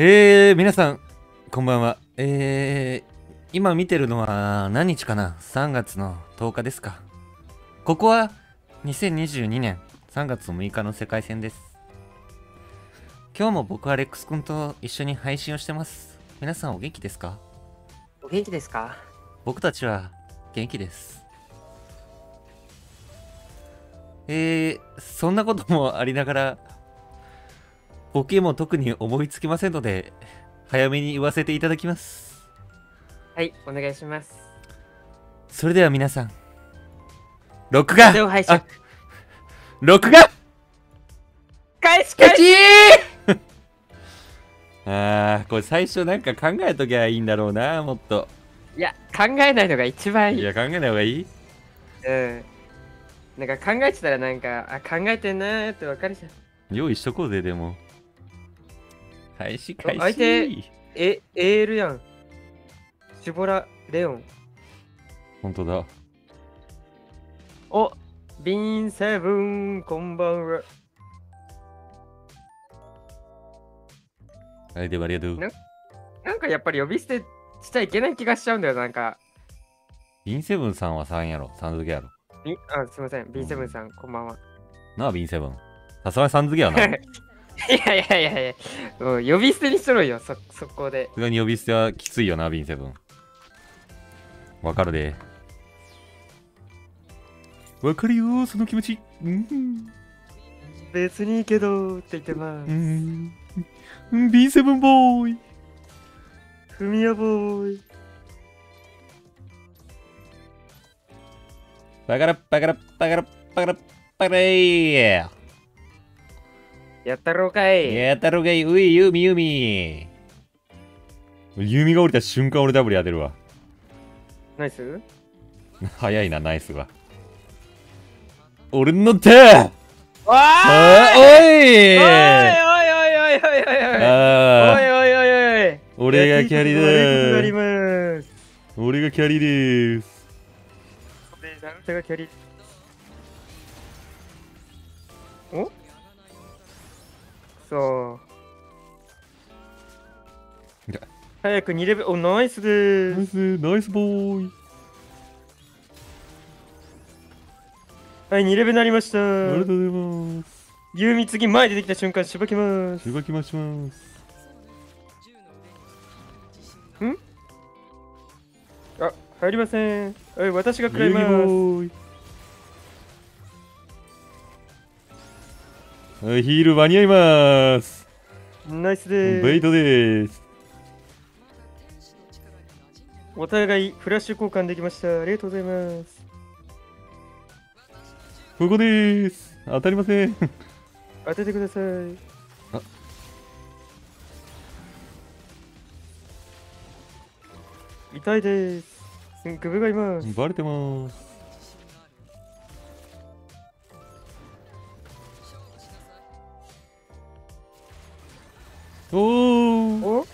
皆さんこんばんは。今見てるのは何日かな ?3 月の10日ですか。ここは2022年3月6日の世界戦です。今日も僕はレックス君と一緒に配信をしてます。皆さんお元気ですか？お元気ですか？僕たちは元気です。そんなこともありながらボケも特に思いつきませんので、早めに言わせていただきます。はい、お願いします。それでは皆さん、録画録画開始開始これ最初なんか考えときゃいいんだろうな、もっと。いや、考えないのが一番いい。いや、考えない方がいい。うん。なんか考えてたらなんか、あ、考えてんなーってわかるじゃん。用意しとこうぜ、でも。開始開始。相手、AL やん。シュボラ、レオン。ほんとだ。お、ビーンセブン、こんばんは。はい、ではありがとう。なんかやっぱり呼び捨てしちゃいけない気がしちゃうんだよ、なんか。ビンセブンさんは3やろ、3付けやろ。あ、すいません、ビンセブンさん、こんばんは。なあ、ビンセブン。さすがに3付けやな。いやいやいやいや、もう呼び捨てにしとろよ、そこで。さすがに呼び捨てはきついよな、ビンセブン。わかるで。わかるよ、その気持ち。うん、別にいいけどって言ってます。うんB7 ボーイ、フミヤボーイ、バカラバカラバカラバカラバカライ、やったろうかい、やったろうかい、うい、ユミユミ、ユミが降りた瞬間俺ダブル当てるわ。ナイス早いな、ナイスが俺の手。おい俺がキャリーでーす。俺がキャリーでーす。俺がキャリー。お？そう。早く2レベル。お、ナイスでーす。ナイスボーイ。はい、2レベルになりました。ありがとうございます。ユーミ次前出てきた瞬間しばきます。しばきまします。ん？あ、入りません。はい、私が食らいます。はい、ヒール間に合います。ナイスです。ベイトです。お互いフラッシュ交換できました。ありがとうございます。ここです。当たりません。当ててください。あ、痛いです。首がいます。バレてます。おお。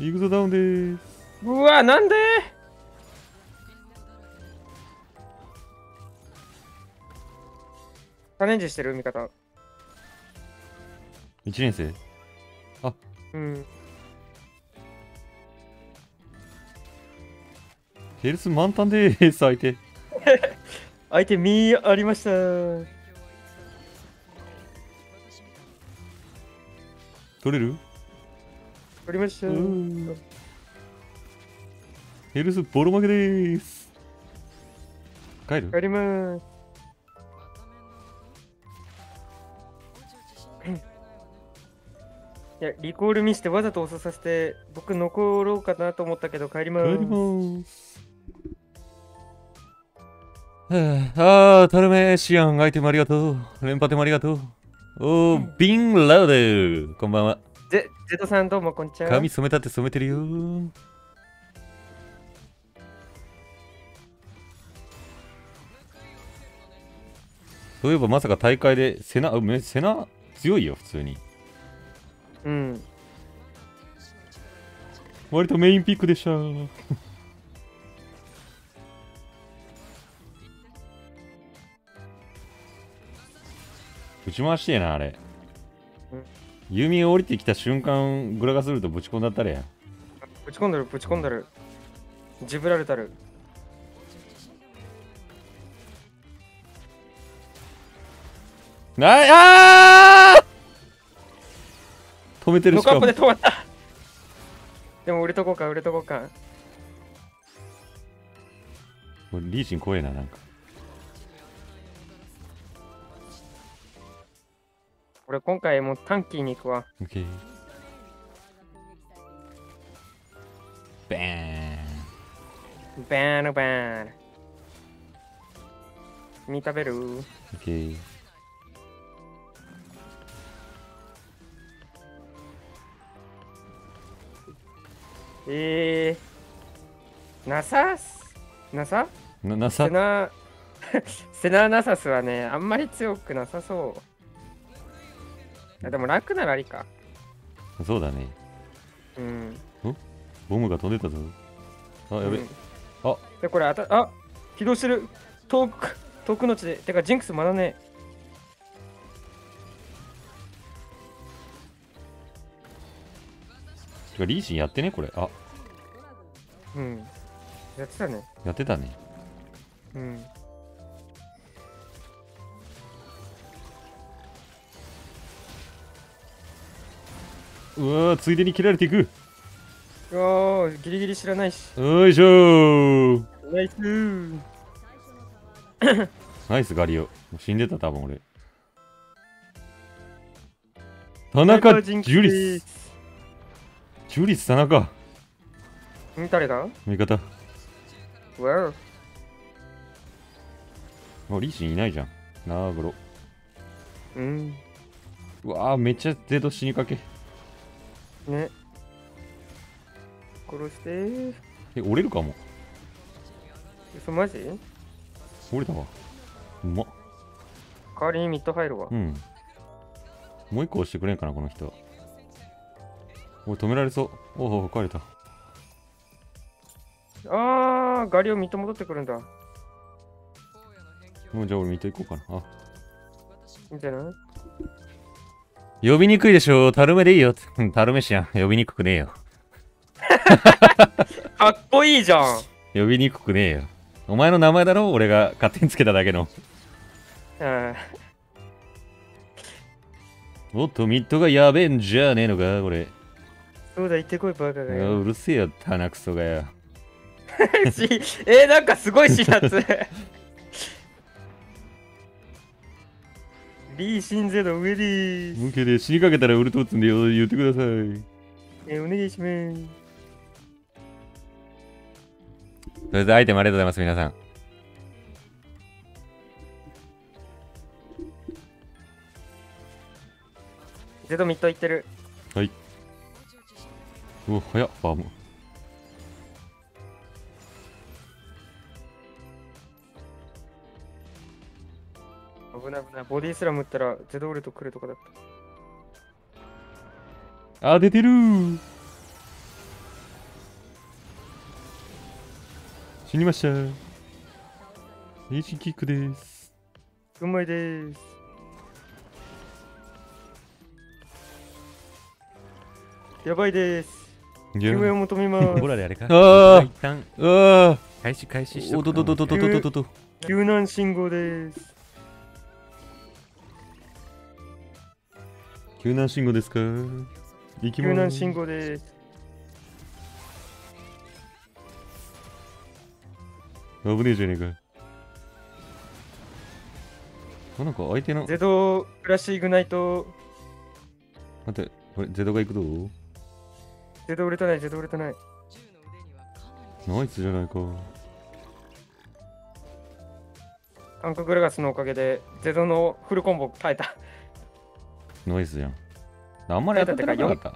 イグゾダウンです。うわ、なんで？チャレンジしてる味方。1年生、あ、うん。ヘルス満タンでーす、相手。相手、身ありました。取れる？取りました。ヘルスボロ負けでーす。帰る？帰ります。いや、リコール見してわざと遅させて、僕残ろうかなと思ったけど帰ります。帰ります。あー、タルメシアン、アイテムありがとう。連覇でもありがとう。おー、ビン・ラウド、こんばんは。ゼトさん、どうもこんにちは。髪染めたって染めてるよ。そういえばまさか大会でセナ強いよ、普通に。うん、割とメインピックでした。打ち回してえな、あれ。弓を降りてきた瞬間グラガスルートぶち込んだったれやん。ぶち込んだるぶち込んだる。ジブラルタル。ないああ止めてるしかも。ノックアップで止まった。でも売れとこうか売れとこうか。これリーチン怖えななんか。俺今回もうタンキーに行くわ。オッケー。バーン。バーンバーン。見食べる。オッケー。ナサスナサナサセナナサスはね、あんまり強くなさそう。でも楽ならありか。そうだね。うん。んボムが飛んでたぞ。あ、やべ。あでこれあた、あ起動してる。遠くの地で。てか、ジンクスまだね。てか、リーシンやってね、これ。あうん。やってたね。やってたね。うん。うわーついでに切られていく。うわーギリギリ知らないし。よいしょー。ナイスー。ナイスガリオ。死んでた多分俺。田中ジュリス。ジュリス田中。誰だ？味方。わお。リーシンいないじゃん。ナーグロ。うん。うわーめっちゃデート死にかけ。ね殺してー。折れるかも。嘘マジ折れたわ。うまっ。代わりにミッド入るわ。うん。もう一個押してくれんかな、この人。おい、止められそう。おお、帰れた。あー、ガリオミッド戻ってくるんだ。もうじゃあ俺ミッド行こうかな。あいいんじゃない呼びにくいでしょ、タルメでいいよ。タルメシやん、呼びにくくねえよ。かっこいいじゃん。呼びにくくねえよ。お前の名前だろ、俺が勝手につけただけの。おっと、ミッドがやべえんじゃねえのか、これ。そうだ、行ってこい、バカがよ。うるせえよ、鼻くそがよ。なんかすごい始末。リーシンゼの上でーす。オッケーで死にかけたらウルト打つんでよ言ってください。お願いします。とりあえずアイテムありがとうございます皆さん。ゼドミッドいってる。はい。うわ早っファーム。危ない危ない。ボディスラム打ったらゼドウルト来るとかだった。あ出てるー。死にました。レーシンキックです。うまいです。やばいです。救命を求めます。ほらであれか。ああ一旦開始しておどどどどどどどど救難信号です。救難信号ですか。救難信号です。危ねえじゃねえか。なんか相手のゼドクラシイグナイト。待ってこれゼドが行くぞ。ゼド売れてないゼド売れてない。ナイスじゃないか。タンクグラガスのおかげでゼドのフルコンボ耐えた。ノイズじゃん。あんまり当たってなかった。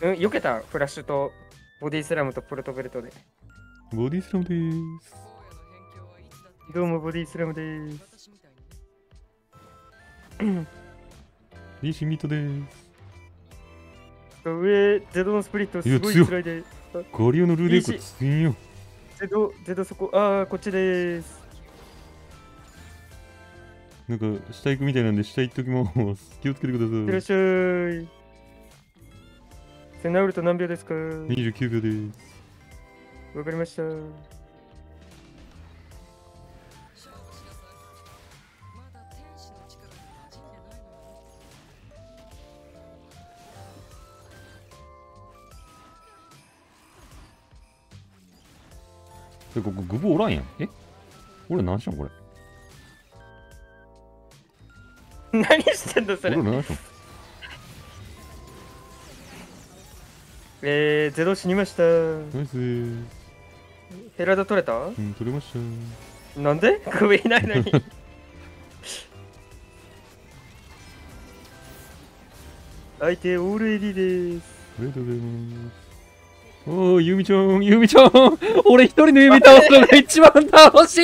うん、避けたフラッシュとボディスラムとプルトベルトで。ボディスラムでーす。どうもボディスラムでーす。リーシミットでーす。上、ゼドのスプリットすごい辛いで。ゴリオのルーレイコ強いよ。ゼドそこ、あー、こっちでーす。なんか下行くみたいなんで下行っときます。気をつけてください。いらっしゃい。セナウルト何秒ですか ?29 秒です。わかりました。ここグボおらんやん。え俺何しよんこれ。何してんだそれ。俺何しよんゼロ死にました。ナイスー。ヘラダ取れた？うん、取れました。なんで？首いないのに。相手オールADです。ありがとうございます。おー、ユミちゃん、ユミちゃん俺一人のユミ倒すのが一番楽しい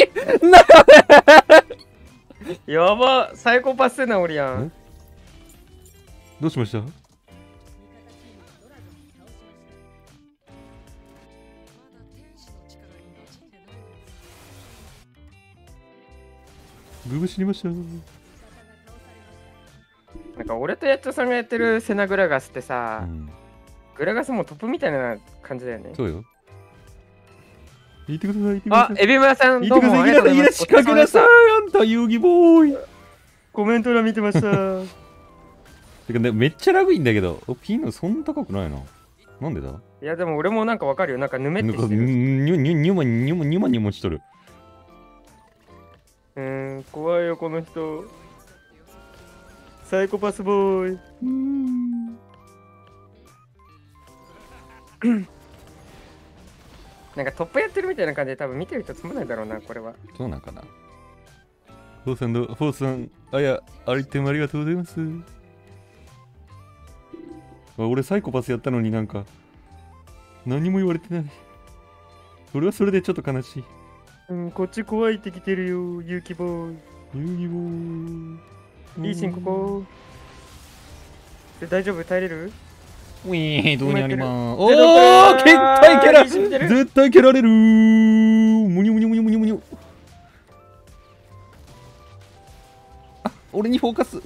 なやば、サイコパスな俺やん。どうしました？グブ死にました。なんか俺とやっちゃさんがやってるセナグラガスってさ、グラガスもトップみたいな感じだよね。そうよ。言ってください。あ、エビマヤさんどうもありがとうございます。言ってください。あんた遊戯ボーイ。コメント欄見てました。てかねめっちゃラグいんだけど、ピンのそんな高くないな。なんでだ？いやでも俺もなんかわかるよ。なんかぬめってしてる。ニュマしとる。怖いよこの人。サイコパスボーイ。なんかトップやってるみたいな感じで多分見てる人つまんないだろうなこれは。そうなんかな。フォーさんどうフォーさんあやありてもありがとうございます。俺サイコパスやったのになんか何も言われてない。俺はそれでちょっと悲しい。うんこっち怖いってきてるよ勇気ボーイ。勇気ボーイ。リーシンここ。で大丈夫耐えれる？ウィーンどうにあります。おお絶対蹴られる。絶対蹴られる。むにゅむにゅむにゅむにゅむにゅ。あ、俺にフォーカス。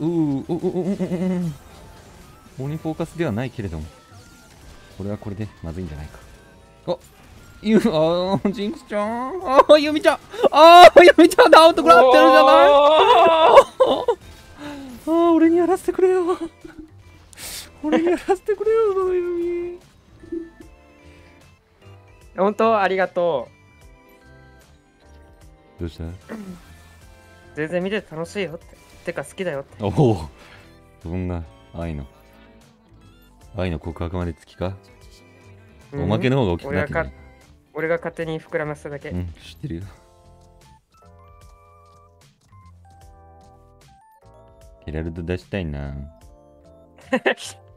俺にフォーカスではないけれども、これはこれでまずいんじゃないか。あ、ジンクスちゃん。あ、ユミちゃん。あ、ユミちゃんだ。アウト食らってるじゃない。あ、俺にやらせてくれよ。俺にやらせてくれよ、そのユミ。本当ありがとう。どうした？全然見てて楽しいよって。てか好きだよって。おお、そんな愛の告白までつきか？おまけの方が大きくなってね。俺が勝手に膨らませただけ。うん、知ってるよ。ヘラルド出したいな。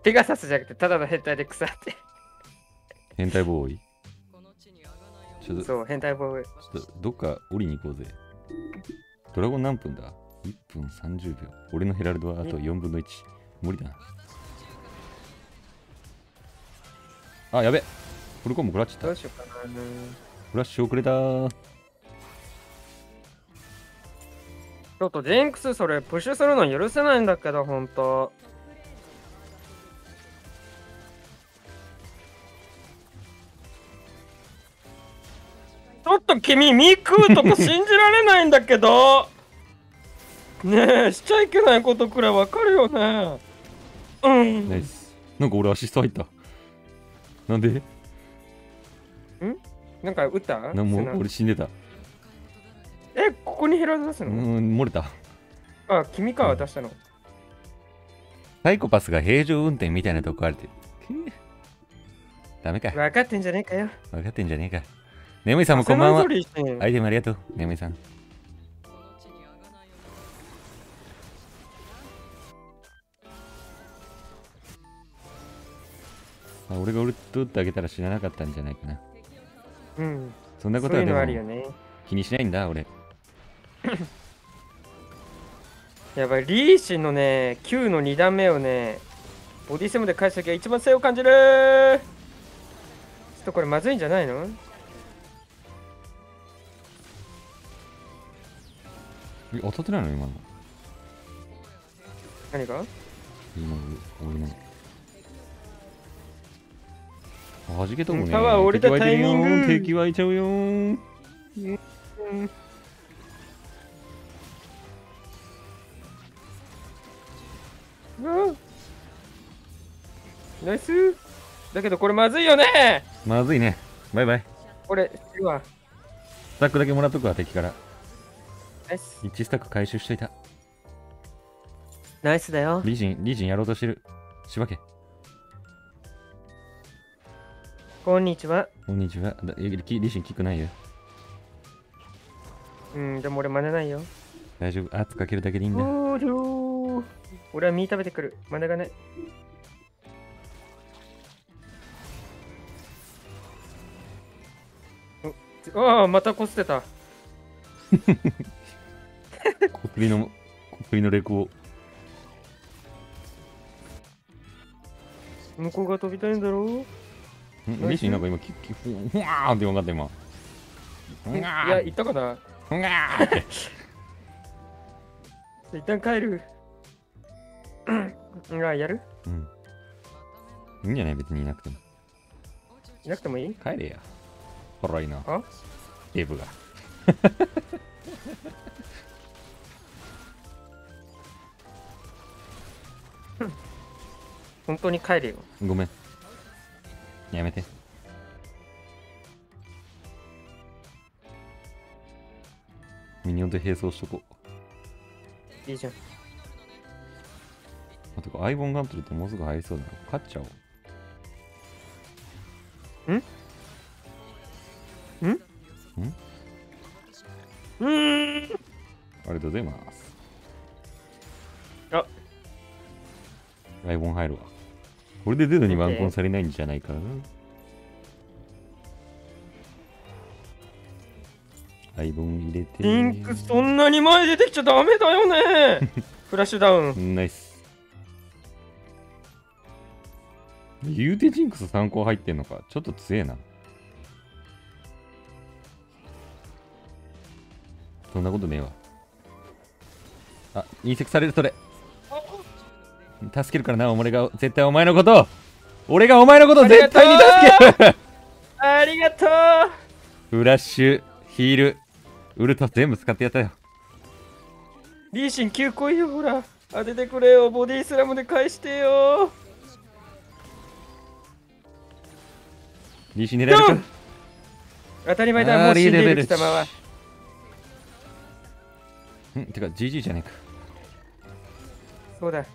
ペガサスじゃなくてただの変態で腐って変態ボーイそう変態ボーイどっか降りに行こうぜドラゴン何分だ ?1 分30秒俺のヘラルドはあと4分の1無理だなあやべフルコンも食らっちゃったどうしようかなフラッシュ遅れたちょっとジェンクスそれプッシュするの許せないんだけどほんとちょっと君、ミクーとか信じられないんだけどねえ、しちゃいけないことくらいわかるよねうんナイスなんか俺アシスト入ったなんでなんか撃ったなんも俺死んでたえ、ここにヘラ出すの漏れたあ、君か、出したのサイコパスが平常運転みたいなとこあるってダメか分かってんじゃねえかよ分かってんじゃねえかねむいさんもこんばんは。アイテムありがとう、ねむいさん。あ、俺がウルトってあげたら知らなかったんじゃないかな。うん。そんなことはでも気にしないんだ、俺。やばい、リーシンのね、9の2段目をね、ボディセムで返すときは一番性を感じる。ちょっとこれまずいんじゃないの？当たってないの今の何が今の俺のはじけとこね。タワー降りたタイミング敵湧いちゃうよー。ナイス。だけどこれまずいよね。まずいね。バイバイ。俺するわ。スタックだけもらっとくわ、敵から。ナイス。1スタック回収しといた。ナイスだよ。リジンやろうとしてる。しばけ。こんにちは。こんにちは。リシン効くないよ。うん、でも俺真似ないよ。大丈夫。圧かけるだけでいいんだ。俺は身食べてくる。真似がない。ああ、またこすってた。小首のレコを。向こうが飛びたいんだろう。リシンなんか今、ふわーんって分かった今。いや、行ったかな？ふわーって。一旦帰る。やる？うん。いいんじゃない別にいなくても。いなくてもいい？帰れや。ほらいいな。デブが。本当に帰れよ。ごめん。やめて。ミニオンと並走しとこう。いいじゃん。あ、てかアイボンガントルってもうすぐ入りそうだな。勝っちゃおう。ありがとうございます。あ、アイボン入るわ。これでデードにワンコンされないんじゃないかな。アイボン入れて。リンクそんなに前出てきちゃダメだよね。フラッシュダウン。ナイス。言うてジンクス3個入ってんのか。ちょっと強えな。そんなことねえわ。あ、隕石されるそれ。助けるからな、俺が絶対お前のことを、俺がお前のことを絶対に助ける。ありがとう。フラッシュ、ヒール、ウルト全部使ってやったよ。リーシン9個いいよ、ほら当ててくれよ。ボディスラムで返してよ。リーシン狙えるか。当たり前だ、もう死んでる貴様は。てか GG じゃねえか。そうだ。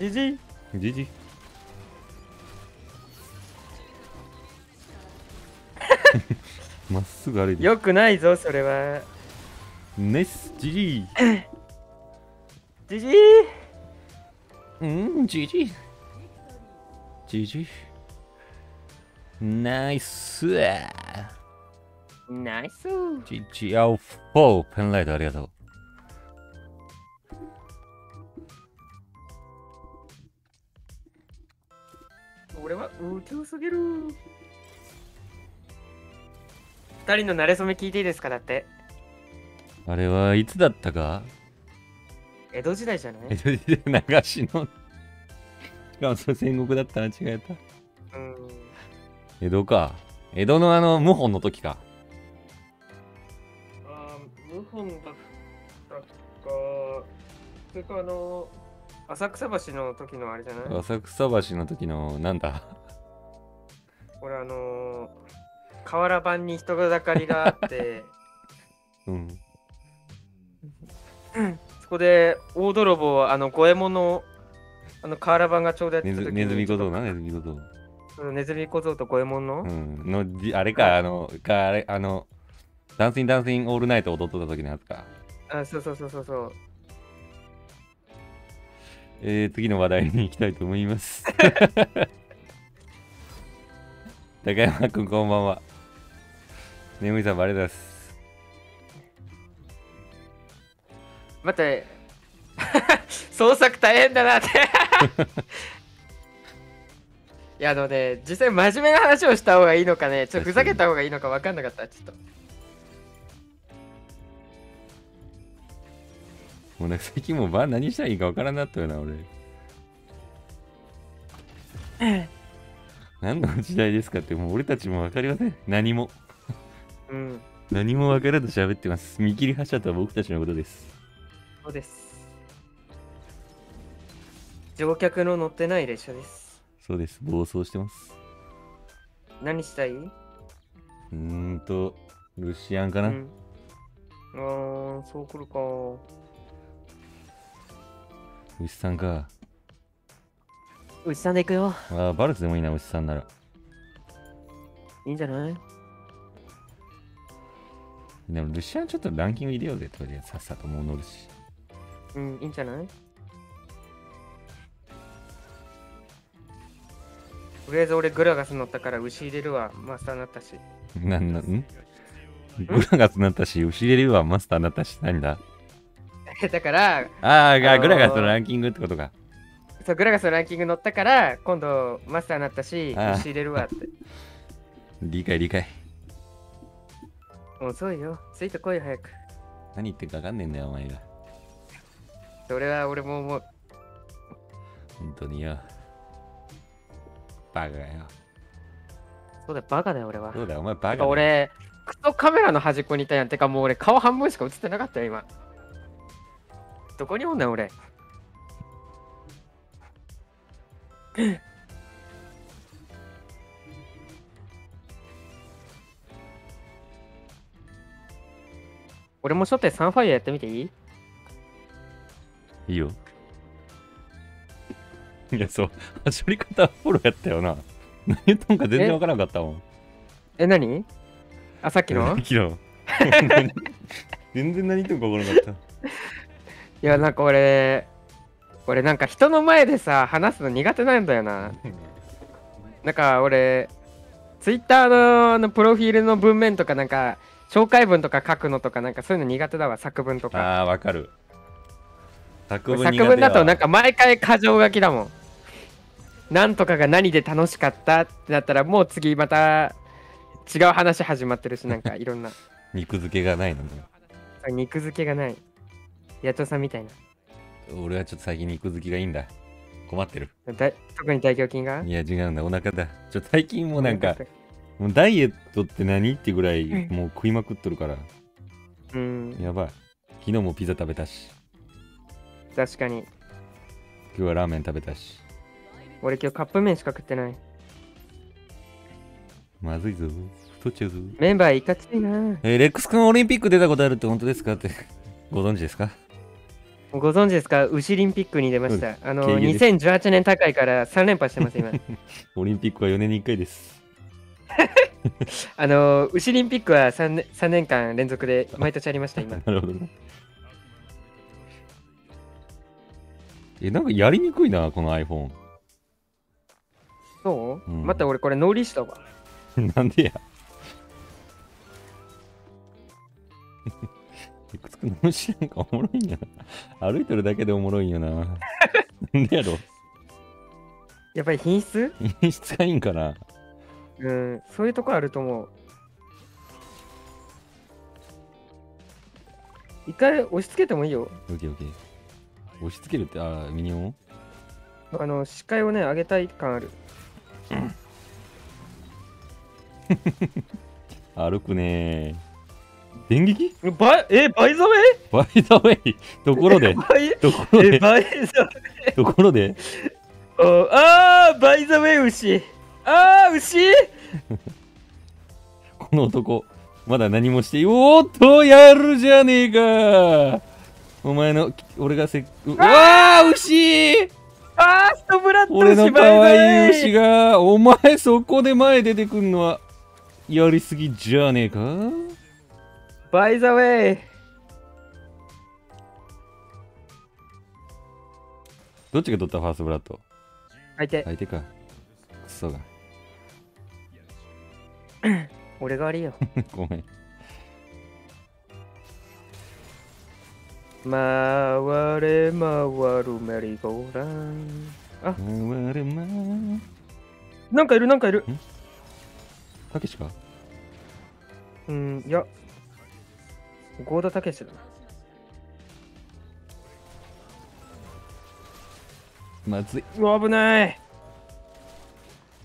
じじい。まっすぐ歩いて。よくないぞ、それは。ナイス、じじい。じじい。じじい。じじい。ナイス。ナイス。じじい、アウフォー、ペンライト、ありがとう。俺はうきょうすぎる。2人の馴れ初め聞いていいですか。だってあれはいつだったか。江戸時代じゃない。江戸時代流しの。しかもそれ戦国だったら違えた。江戸か。江戸のあの謀反の時か。ああ、謀反だったか。それか浅草橋の時のあれじゃない？浅草橋の時のなんだ？俺河原版に人がだかりがあって、そこで大泥棒五右衛門の河原版がちょうどやってた時にネズミ小僧と五右衛門の、あれかダンスインオールナイト踊ってた時のやつか。あ、そう。次の話題に行きたいと思います。高山くん、こんばんは。眠いさん、ありがとうございます。待って、創作大変だなって。いや、実際真面目な話をした方がいいのかね、ちょっとふざけた方がいいのか分かんなかった、ちょっと。もうね、最近もうバー何したらいいか分からんなったよな、俺。何の時代ですかって、もう俺たちも分かりません。何も。うん。何も分からず喋ってます。見切り発車とは僕たちのことです。そうです。乗客の乗ってない列車です。そうです。暴走してます。何したい？ルシアンかな。うん、ああ、そう来るか。牛さんか。牛さんで行くよ。ああ、バルクでもいいな、牛さんなら。いいんじゃない？でも、ルシアンちょっとランキング入れようぜ、とりあえずさっさともう乗るし。うん、いいんじゃない？とりあえず俺グラガス乗ったから牛入れるわ、マスターになったし。なんグラガスなったし、牛入れるわ、マスターになったし、なんだだから、グラガスのランキングってことか。そう、グラガスのランキング乗ったから、今度マスターになったし、牛入れるわって。理解。遅いよ、ついてこいよ、早く。何言ってるかわかんねえんだよ、お前が。それは俺も思う。本当によ。バカだよ。そうだ、バカだよ、俺は。そうだ、お前バカだよ。俺、クソカメラの端っこにいたやん。てか、もう俺、顔半分しか映ってなかったよ、今。どこにおんねん、俺。俺も初手サンファイアやってみていい？いいよ。いや、そう、走り方フォローやったよな。何言ったんか全然わからなかったもん。何？あ、さっきの？全然何言ってんかわからなかった。いや、なんか俺なんか人の前でさ、話すの苦手なんだよな。なんか俺、ツイッターのプロフィールの文面とかなんか、紹介文とか書くのとかなんかそういうの苦手だわ、作文とか。ああ、わかる。作文だとなんか毎回箇条書きだもん。なんとかが何で楽しかったってなったらもう次また違う話始まってるし、なんかいろんな肉付けがないのね。肉付けがない野鳥さんみたいな。俺はちょっと最近肉付きがいいんだ。困ってる。特に大胸筋が。いや違うんだ、お腹だ。ちょっと最近もうなんかもうダイエットって何ってぐらいもう食いまくっとるからやばい。昨日もピザ食べたし、確かに今日はラーメン食べたし。俺今日カップ麺しか食ってない。まずいぞ、太っちゃうぞ。メンバーいかついな。レックス君オリンピック出たことあるって本当ですかってご存知ですか？ご存知ですか？牛リンピックに出ました。2018年高いから3連覇してます今。オリンピックは4年に1回です。牛リンピックは 3年間連続で毎年ありました今。なるほどね。なんかやりにくいなこの iPhone。そう、また俺これノーリーしたわ。なんでや。いくつかのしなんかおもろいんやな。歩いてるだけでおもろいんやな。なんでやろ。やっぱり品質がいいんかな。うん、そういうとこあると思う。一回押し付けてもいいよ。オッケー。押し付けるって、ミニオン？視界をね、上げたい感ある。歩くねー。電撃？バイザウェイ？バイザウェイ？ところでバイザウェイ牛。牛この男、まだ何もして、おーっと、やるじゃねえか。お前の、俺がうわー、牛ストブラッド俺の可愛い牛が、お前そこで前出てくんのは、やりすぎじゃねえか。バイザウェイ。どっちが取ったファーストブラッド？相手か。クソが。俺が悪いよ。ごめん。回れ回るメリーゴーラン。なんかいる。たけしか？いや。ゴーダたけしだな。まずい。うわ、危ない。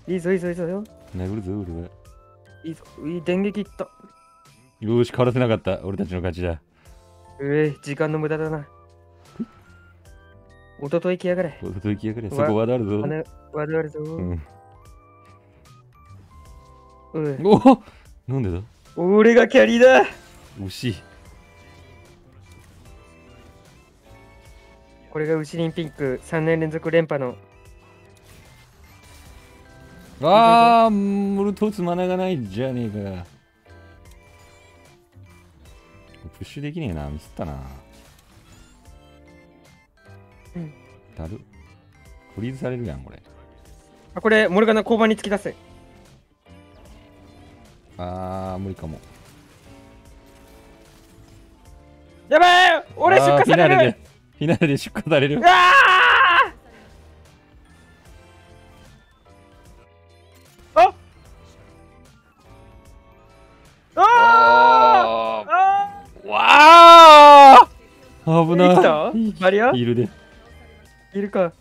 いいぞ、いいぞ、いいぞよ。殴るぞ、俺は。いいぞ、いい電撃いった。よーし、変わらせなかった。俺たちの勝ちだ。時間の無駄だな。おととい来やがれ。おととい来やがれ。そこワードあるぞ。ワードあるぞ。おお、なんでだ。俺がキャリーだ。惜しい。これがウシリンピック3年連続連覇の。ああ、俺とつまながないじゃねえか。プッシュできねえな、ミスったな。だる。フリーズされるやん、これ。あ、これ、モルガナ交番に突き出せ。あー、無理かも。やばい、俺出荷される。フィナーレで出荷される。ああああわあ、危ない。マリアいるで。いるか。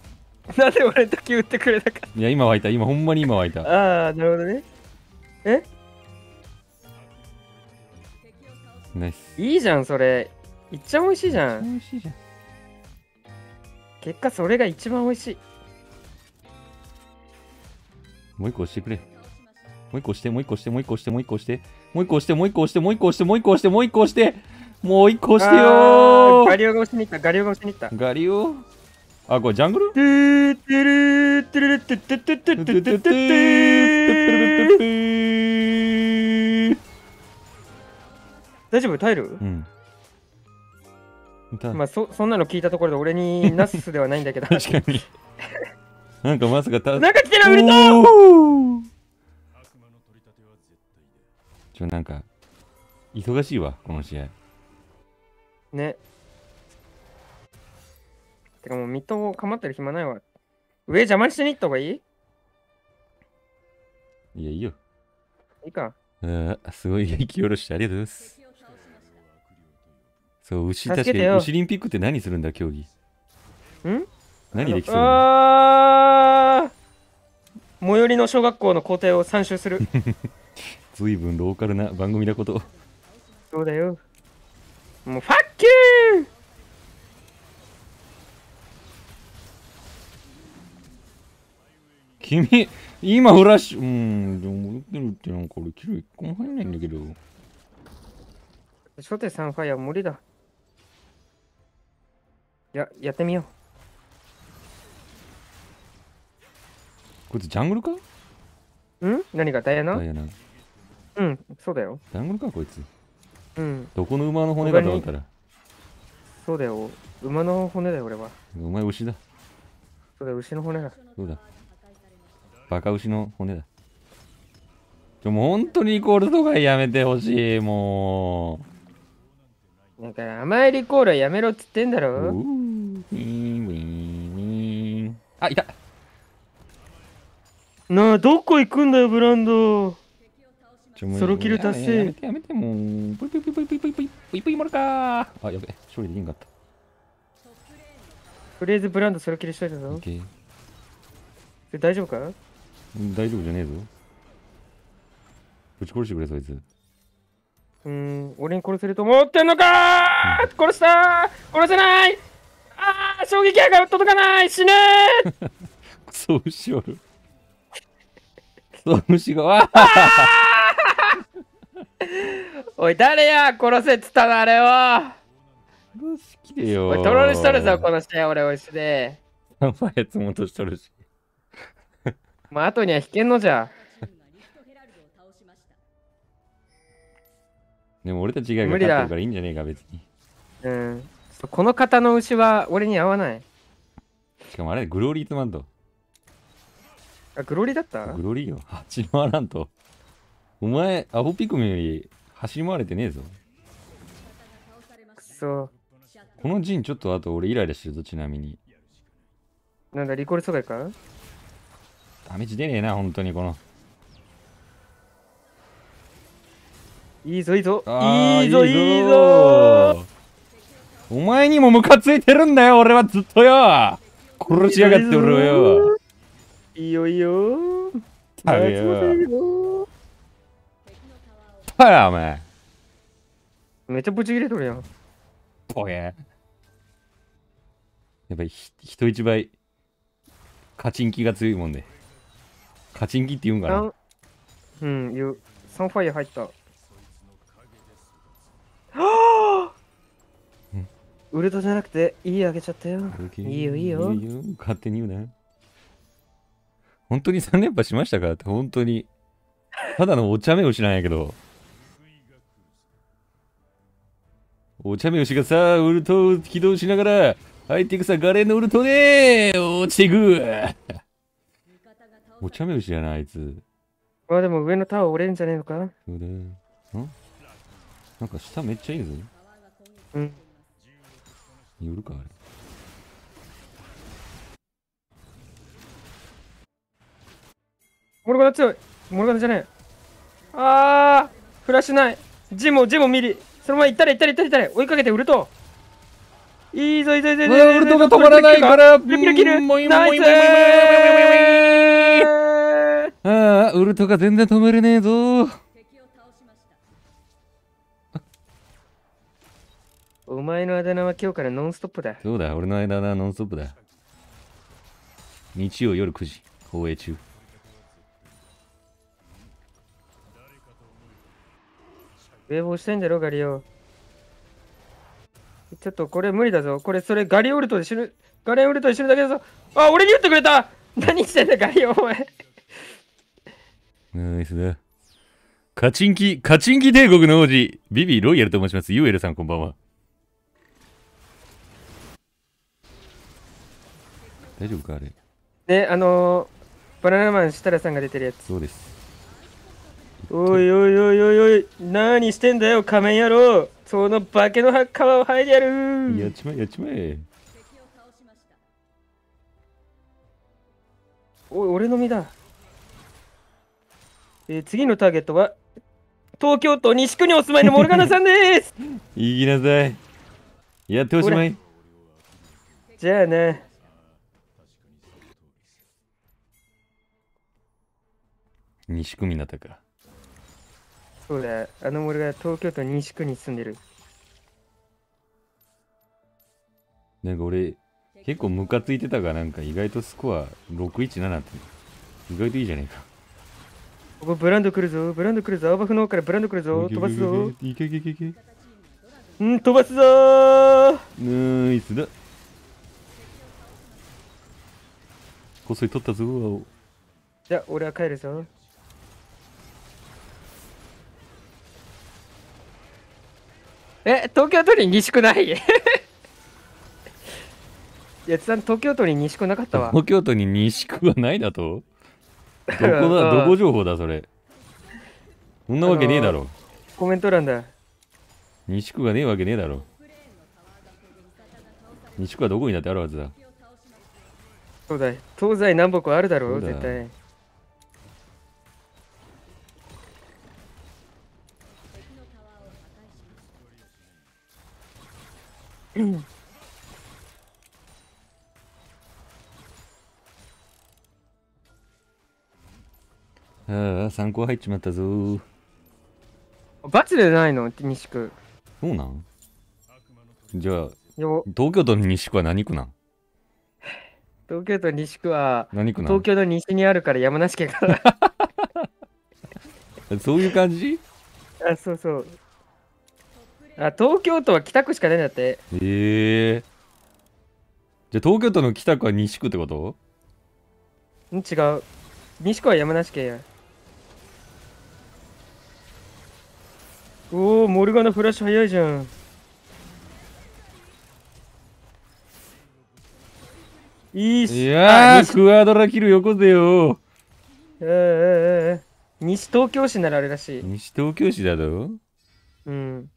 なぜ俺だけ打ってくれたか。いや、今湧いた。今、ほんまに今湧いた。ああ、なるほどね。えナイス。いいじゃん、それ。いっちゃ美味しいじゃん。結果、それが一番美味しい。もう一個押してくれ。もう一個押して、もう一個押して、もう一個押して、もう一個押して、もう一個押して、もう一個押して、もう一個押して、もう一個押して、もう一個押して、もう一個押してよ。ガリオが押しに行った、ガリオが押しに行った。ガリオあ、これジャングル？大丈夫？耐える？うん。まあ、そんなの聞いたところで俺にナスではないんだけど。確かに。なんかまさかなんか来てる、売れた！なんか、忙しいわ、この試合。ね。てかもう水戸を構ってる暇ないわ。上邪魔してに行った方がいい？いや、いいよ。いいか。すごい引き下ろしてありがとうございます。そう、牛、確かに牛リンピックって何するんだ、競技。ん？何できそうなの？最寄りの小学校の校庭を3周する。ずいぶんローカルな番組だこと。そうだよ。もう、ファッキュー！君、今フラッシュ。でも戻ってるってなんか俺、キル1個も入んないんだけど。初手3ファイア無理だ。やってみよう。こいつジャングルか？何がダイアナ？そうだよ。ジャングルか、こいつ。どこの馬の骨かと思ったら。そうだよ。馬の骨だよ、俺は。お前、牛だ。そうだよ、牛の骨だ。そうだ。バカ牛の骨だ。もう本当にリコールとかやめてほしい、もう。だから甘いリコールはやめろっつってんだろ。あ、いた。なあ、どこ行くんだよ、ブランド。ソロキル達成。やめてやめて、もう。ぷいぷいぷいぷいぷいぷいぷいぷいぷいもらか。あ、やべえ、勝利できんかった。とりあえずブランドソロキルしといたぞ。大丈夫か？大丈夫じゃねえぞ。ぶち殺してくれ、そいつ。俺に殺せると思ってんのかー！殺したー！殺せない！ああ、衝撃波が届かない！死ねー！クソ牛おる。クソ牛が、わあ！おい、誰や！殺せっつったの、あれは！好きでよ。おい、トロールしとるぞ、この試合、俺、おいしで。やばいやつもとしとるし。まあ、後には引けんのじゃ。でも俺たちが勝ってるからいいんじゃねえか、別に。この方の牛は俺に合わない。しかもあれ、グローリーつまんと。あ、グローリーだったグローリーよ。走り回らんと。お前、アホピクミンより走り回れてねえぞ。くそ。この陣ちょっとあと俺イライラしてるぞ、ちなみに。なんだ、リコール阻害かダメージ出ねえな、本当にこの。いいぞいいぞいいぞいいぞ。お前にもムカついてるんだよ、俺はずっとよ。殺しやがって俺はよ。いいよいいよ。たぶよ。たやお前。めっちゃぶち切れとるやん。おげ。やっぱり人一倍、カチンキが強いもんで。カチンキって言うんかな。うん、言う。サンファイア入った。ウルトじゃなくて、いいあげちゃったよ。いいよ、いいよ。勝手に言うね。本当に3連覇しましたからって、本当に。ただのお茶目牛なんやけど。お茶目牛がさ、ウルトを起動しながら、入っていくさ、ガレンのウルトで落ちていく。お茶目牛じゃない、あいつ。あ、でも上のタワー折れるんじゃねえのか？そうだよ。ん？なんか下めっちゃいいぞ。うん。寄るかあれ。モルガナ強い。モルガナじゃねえ。ああ、フラッシュない。ジェもミリ。その前行ったら行ったら追いかけてウルト。いいぞいいぞいいぞ。ウルトが止まらないから。ピルピル切る。ナイス。ああ、ウルトが全然止めれねえぞ。お前のあだ名は今日からノンストップだ。そうだ、俺のあだ名はノンストップだ。日曜夜9時、放映中。冷房してんだろ、ガリオ。ちょっとこれ無理だぞ。これ、それガリオルトで死ぬ。ガレンウルトで死ぬだけだぞ。あ、俺に言ってくれた。何してんだ、ガリオ、お前。ナイスだ。カチンキ帝国の王子、ビビロイヤルと申します。ユーエルさん、こんばんは。大丈夫かあれ。ね、バナナマン設楽さんが出てるやつ。そうです。おいおいおいおいおい、何してんだよ、仮面野郎。その化けの皮を剥いでやる。やっちまえ、やっちまえ。おい、俺の身だ。次のターゲットは、東京都西区にお住まいのモルガナさんです。言いなさい。やっておしまい。じゃあね。西区民だったか。そうだ、あの俺が東京都西区に住んでる。なんか俺、結構ムカついてたが、なんか意外とスコア617って。意外といいじゃねえか。ここブランド来るぞ。青葉府の方からブランド来るぞ。飛ばすぞ。いけいけいけいけ。うん、飛ばすぞー。ナイスだ。こっそり取ったぞ、青。じゃあ、俺は帰るぞ。え、東京都に西区ない？やつさん、東京都に西区なかったわ。東京都に西区はないだと？どこだ、どこ情報だそれ。そんなわけねえだろ。コメント欄だ。西区がねえわけねえだろ。西区はどこにだってあるはずだ。そうだ、東西南北はあるだろう、絶対。ああ、参考入っちまったぞー。バツでないの西区。そうなん？じゃあ、東京都の西区は何区なん？東京都西区は何区なん？東京の西にあるから山梨県からそういう感じ？あ、そうそう。あ、東京都は北区しかないんだって。へえ。じゃあ東京都の北区は西区ってこと？ん、違う。西区は山梨県や。おお、モルガナフラッシュ早いじゃん。いいし。いやー、クアドラキルよこせよ。西東京市ならあれらしい。西東京市だろ？うん。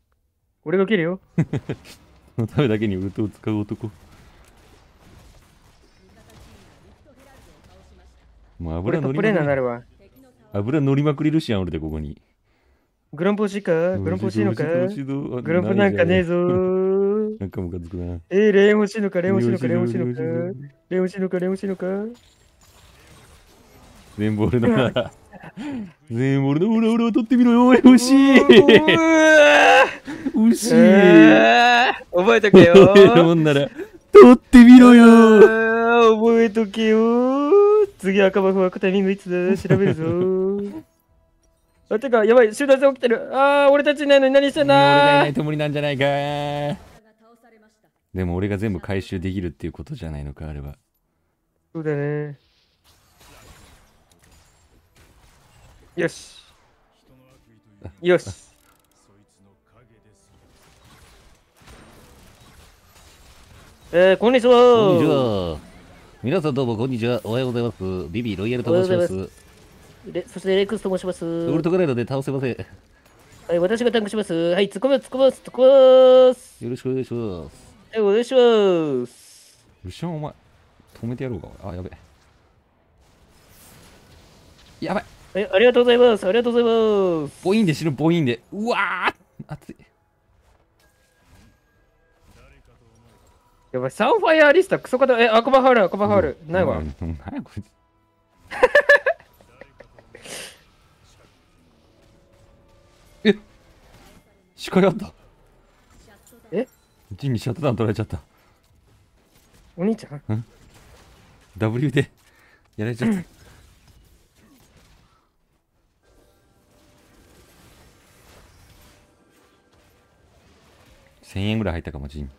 俺が切るよ。そのためだけにウルトを使う男。もう油乗りまくる。油乗りまくりるしやん、俺でここに。グランポ欲しいか？グランポ欲しいのか？グランポなんかねえぞー。なんかムカつくな。レオン死ぬか、レオン死ぬか、レオン死ぬか。レオン死ぬか、レオン死ぬか。全ボールのな。全ボールの裏を取ってみろよ、惜しい。惜しい。覚えとけよ。取ってみろよ。覚えとけよ。次赤箱はタイミングいつだ、調べるぞ。あ、てか、やばい、集団戦起きてる。ああ、俺たちいないのに何してんだ。俺がいないと無理なんじゃないか。でも俺が全部回収できるっていうことじゃないのか、あれは。そうだね。よし。よし。こんにちは。こんにちは。皆さんどうもこんにちは。おはようございます。ビビロイヤルと申します。そしてレックスと申します。ウルトガレードで倒せません。はい、私がタンクします。はい、突っ込みます、突っ込みます、突っ込みます。よろしくお願いします。はい、お願いします。後ろお前、止めてやろうか。あ、やべ。やばい。はい、ありがとうございます。ありがとうございます。ボインで死ぬ、ボインで。うわー熱い。やばい、サンファイアリスタ、クソ方。アクバハール、アクバハール。ないわ。ないこいつ。視界あった。え？ジンにシャットダウン取られちゃった。お兄ちゃん？うん。W でやられちゃった。1000円ぐらい入ったかもジン。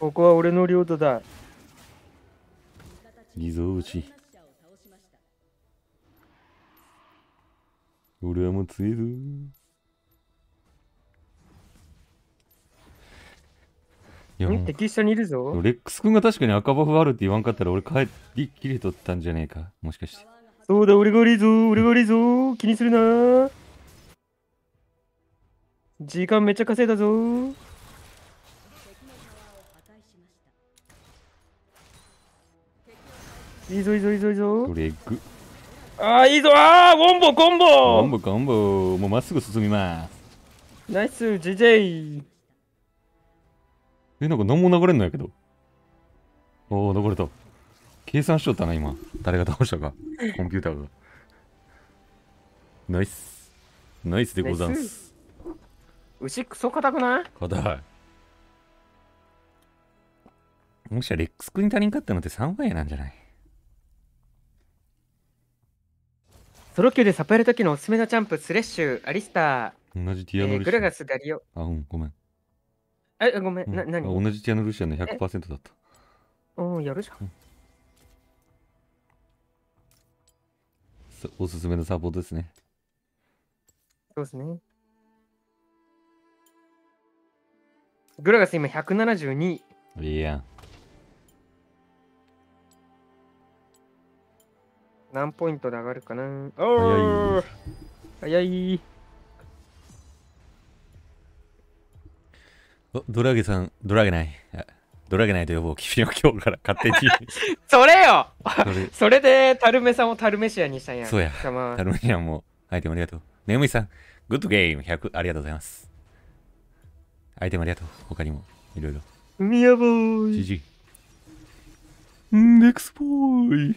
ここは俺の領土だ。偽造打ち。俺はもう強いぞ。いや、敵下にいるぞ。レックス君が確かに赤バフあるって言わんかったら俺帰りきりとったんじゃねえか。もしかして。そうだ、俺が悪いぞ。俺が悪いぞ。気にするな。時間めっちゃ稼いだぞ。いいぞいいぞいいぞいいぞ。レッグ。ああ、いいぞ。ああ、コンボコンボコンボコンボ。もうまっすぐ進みます。ナイス JJ。 なんか何も流れんのやけど。おお、流れた。計算しとったな今。誰が倒したか。コンピューターが。ナイスナイスでござんす。牛クソ硬くない？硬い。もしやレックス君に足りんかったのって3倍なんじゃない？ソロ級でサポやるときのおすすめのチャンプ、スレッシュ、アリスター、同じティアノルシア、グラガス、ダリオ。あ、うん、ごめん。あ、ごめん、うん、何同じティアノルシアの 100% だった。おー、やるじゃん、うん。おすすめのサポートですね。そうですね。グラガス今172。いや。何ポイントで上がるかな。おー早い。お、ドラゲさん、ドラゲない。ドラゲないと呼ぼう。君は今日から勝手に。それよそれで、タルメさんをタルメシアにしたんや。そうや。タルメシアも、アイテムありがとう。ネムイさん、グッドゲーム100、ありがとうございます。アイテムありがとう。他にも、いろいろ。海やぼーい。GG。レクスボーイ。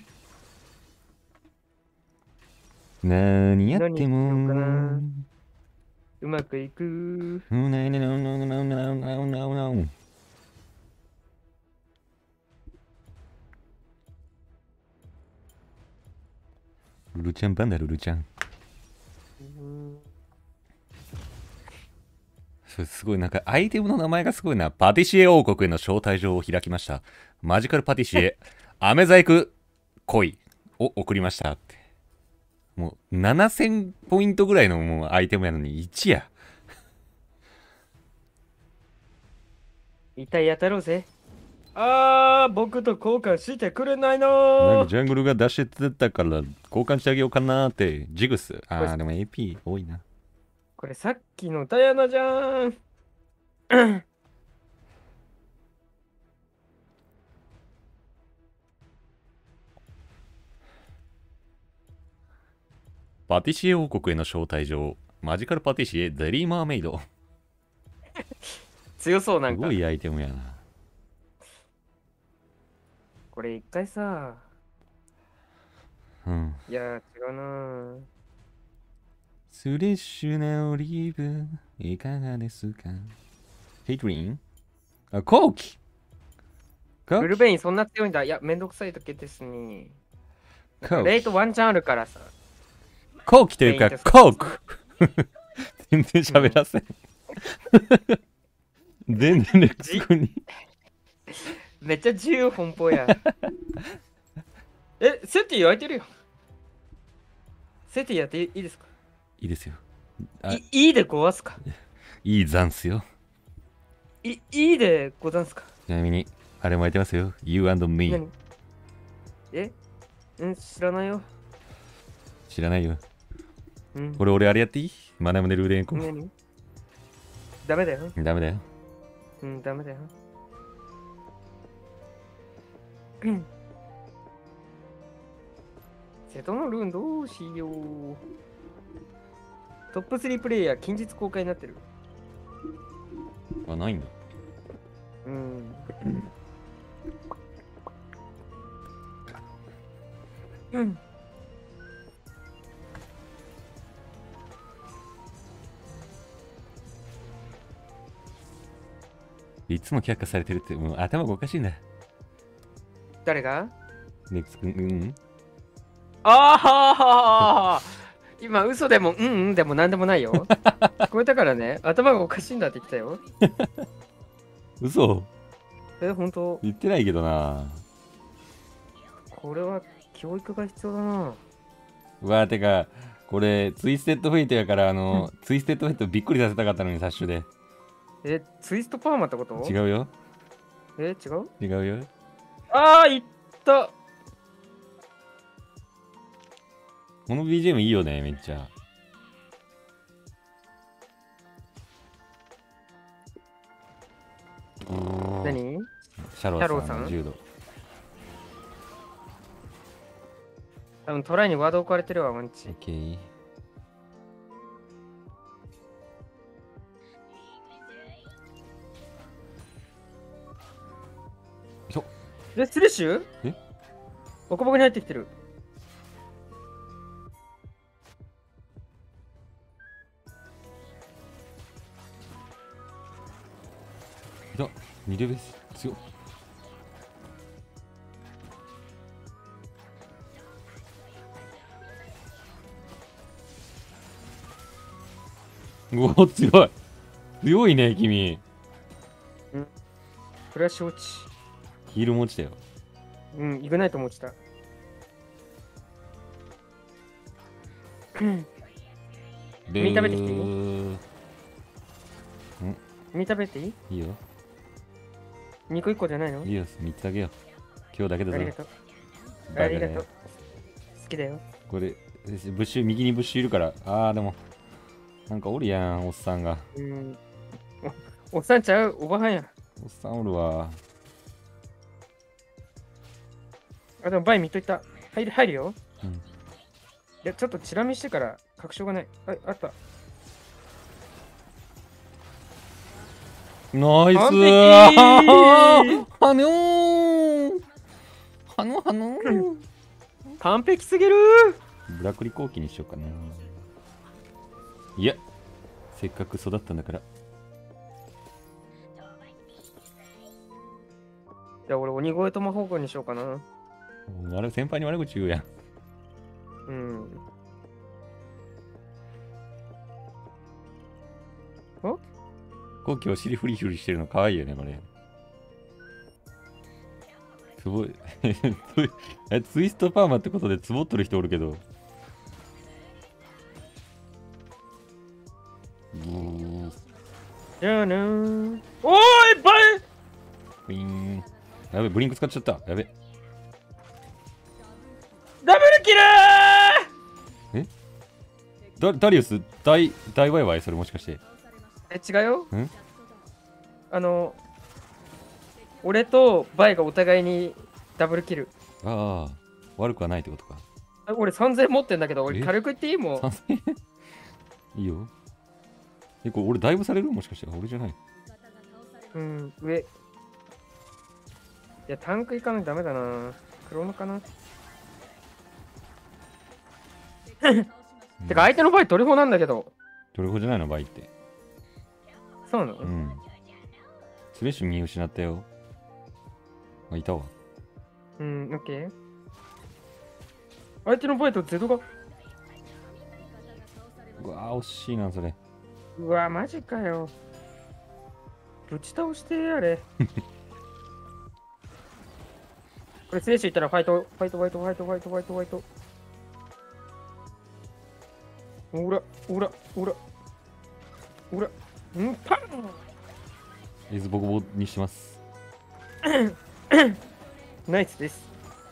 何やってもうまくいく。ルルちゃんパンダ、ルルちゃん。それすごい、なんかアイテムの名前がすごいな。パティシエ王国への招待状を開きました。マジカルパティシエ飴細工恋を送りましたって。もう7000ポイントぐらいのもうアイテムやのに1や。一体やたろうぜ。あー、僕と交換してくれないの。なんかジャングルが出してたから交換してあげようかなーって。ジグス。あー、でも AP 多いな。これさっきのダイアナじゃーん。パティシエ王国への招待状マジカルパティシエ、ゼリーマーメイド。強そう、なんか。すごいアイテムやな。これ一回さ。うん。いや、違うな。フレッシュなオリーブ、いかがですか？ヘイトリン？あ、コーキ！ブルベインそんな強いんだ。いや、めんどくさいだけですね。レイトワンチャンあるからさ。コーキというか、コーク！全然喋らせん。全然レックス君に。めっちゃ自由奔放や。え、セティ焼いてるよ。セティやっていいですか？いいですよ。いいで壊すか。いいざんすよ。いいでござんすか。ちなみに、あれも開いてますよ。You and me。え？うん、知らないよ。知らないよ。うん、これ俺あれやっていい？マナムネルーレンコ。ダメだよ。ダメだよ。うん、ダメだよ。うん。瀬戸のルーンどうしよう。トップ3プレイヤー近日公開になってる。あ、ないんだ。うん。うん。いつも却下されてるって、もう頭がおかしいな。誰が？レックス君、うん。ああ今、嘘でも、うんうんでもなんでもないよ。聞こえたからね、頭がおかしいんだって言ったよ。嘘？え、ほんと？言ってないけどな。これは教育が必要だな。うわ、てか、これ、ツイステッドフェイトやから、ツイステッドフェイトびっくりさせたかったのに、冊子で。え、ツイストパーマってこと？違うよ。え、違う？違うよ。あー、いった。この BGM いいよね、めっちゃ。何？シャローさんの柔道。多分トライにワード置かれてるわ、ワンチ。OK。え、スレッシュ？え？ボコボコに入ってきてる。2レベル強っ。うお、強い。強いね、君。うん。フラッシュ落ち。ヒール持ちだよ。うん、イグナイト持ちた。身食べてきていい？ん？身食べていい？いいよ。2個1個じゃないの？いいよ、3つだけよ。今日だけだぞ。ありがとう。ありがとう。好きだよ。これ、ブッシュ、右にブッシュいるから。あー、でも、なんかおるやん、おっさんが。うん。おっさんちゃう？おばはんや。おっさんおるわ。あ、でもバイ見といた。入るよ。うん。いや、ちょっとチラ見してから、確証がない。あった。ナイスー！はのー完璧すぎるー。ブラックリコーキにしようかな。いや、せっかく育ったんだから。じゃあ俺、鬼越トマホークにしようかな。先輩に悪口言うやん。うん。お？今日お尻フリフリしてるの可愛いよね、これ。すごい。ツイストパーマってことでツボっとる人おるけど。じゃあねー。おーい、バイ！ウィーン。やべ、ブリンク使っちゃった。やべ。ダブルキルー！え？ダリウス、大ワイワイそれもしかして。え、違うよ。俺とバイがお互いにダブルキル。ああ、悪くはないってことか。俺3000持ってんだけど、俺軽く言っていいもん。いいよ。え、これ俺ダイブされる？もしかして俺じゃない。うん、上。いや、タンク行かないとダメだな。クローノかな。てか、相手の場合トリフォなんだけど。トリフォじゃないの場合って。そうなの？うん。スレッシュ見失ったよ。あ、いたわ。うん、オッケー。相手の場合とゼドが。うわぁ、惜しいな、それ。うわぁ、マジかよ。ぶち倒してやれ。これ、スレッシュいったらファイト、ファイト、ファイト、ファイト、ファイト、ファイト、ファイト。おら、おら、おら。おら、うん、パン！エズボコボにしてます。ナイスです。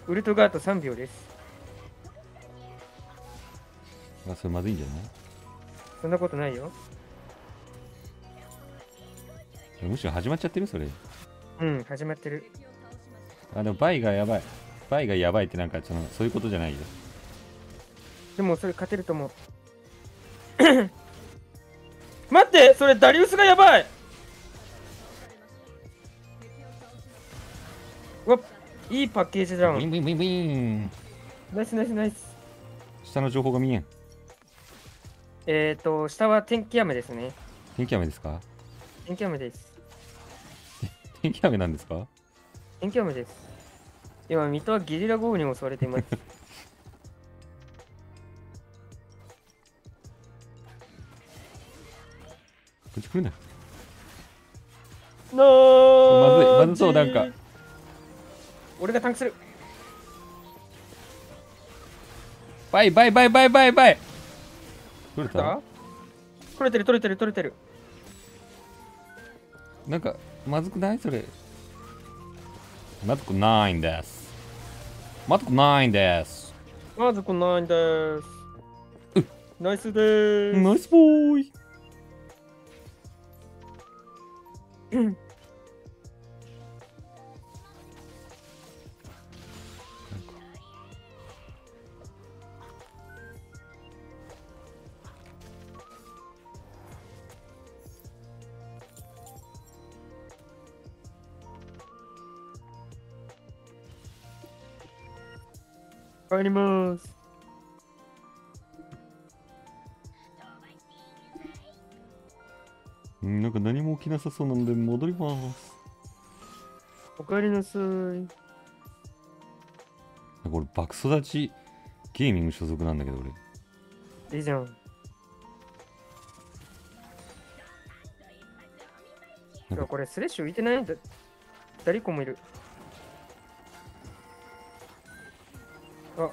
ウルトガート3秒です。あ、それまずいんじゃない？そんなことないよ。むしろ始まっちゃってるそれ。うん、始まってる。あ、でもバイがやばい。バイがやばいってなんかそのそういうことじゃないよ。でもそれ勝てると思う。待って、それダリウスがやばい。うわ、いいパッケージだもん。ビンビンビンビン。ナイスナイスナイス。下の情報が見えん。下は天気雨ですね。天気雨ですか？天気雨です。天気雨なんですか？天気雨です。今、水戸はゲリラ豪雨に襲われています。こっち来るな。まずい、まずそう、なんか。俺がタンクする。バイバイバイバイバイバイ。取れた？取れてる取れてる取れてる。なんかまずくない？それまずくないんです。まずくないんです。まずくないんです。ナイスでーす。ナイスボーイ。帰ります。なんか何も起きなさそうなので戻ります。おかえりなさい。これ爆育ちゲーミング所属なんだけど俺。いいじゃん。なんかこれスレッシュ浮いてないんだ。誰かもいる。あ、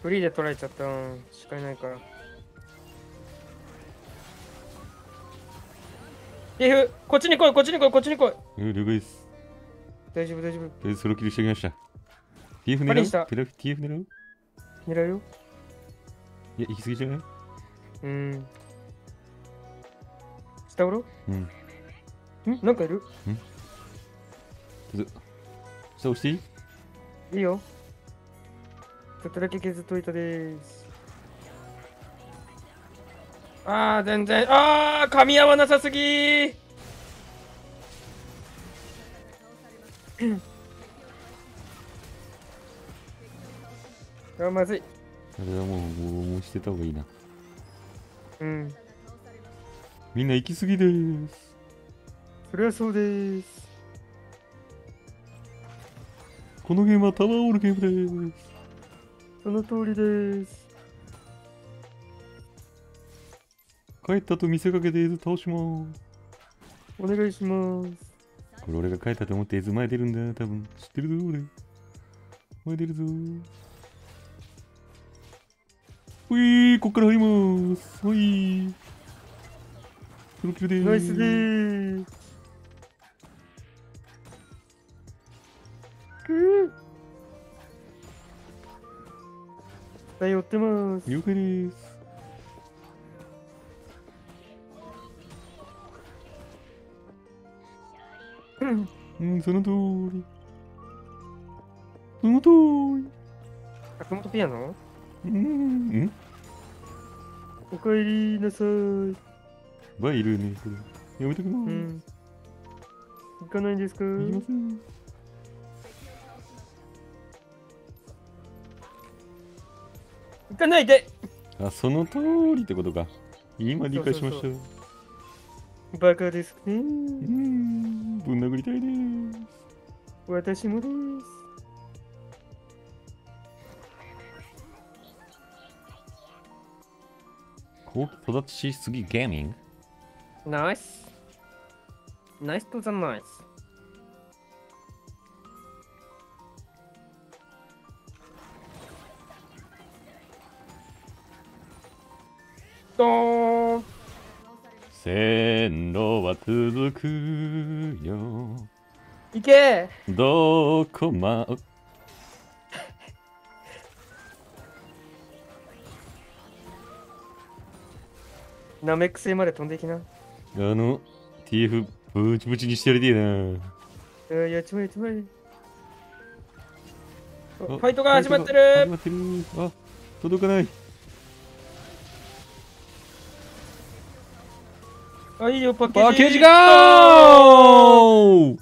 フリーで取られちゃったんしかいないから。リフ、こっちに来い、こっちに来い、こっちに来い。了解です。大丈夫、大丈夫。ソロキルしてきました。リフ狙う？ピラフ、TF狙う？狙うよ。いや、行き過ぎじゃない？下おろ？うん。なんかいる？うん。下押していい？いいよ。ちょっとだけ削っといたでーす。あー、全然。あー、噛み合わなさすぎー。あ、まずい。あれはもうしてた方がいいな。うん。みんな行き過ぎです。それはそうです。このゲームはタワーオールゲームです。その通りです。帰ったと見せかけてエズ倒します。お願いします。これ俺が帰ったと思ってエズ前出るんだ。多分知ってるぞ俺。前出るぞ。ほい、こっから入ります。ほい。ナイスでーす。寄ってます。了解です。うん、その通り。熊本。あ、熊本ピアノ。うん。おかえりなさーい。バイルね、これ。やめときます。うん、行かないんですか。行きません。行かないで。あ、その通りってことか。今理解しました。そうそうそう、バカですね。うん。ぶん殴りたいです。私もです。育ちすぎゲーミング。ナイス。ナイスとザナイス。ドーン。線路は続くよ。行け。どこま。ナメック星まで飛んでいきな。TF ブチブチにしてやりてぇな。やっちまえやっちまえ。ファイトが始まってる。あ、届かない。あ、いいよ、パッケージ。パッケージゴー。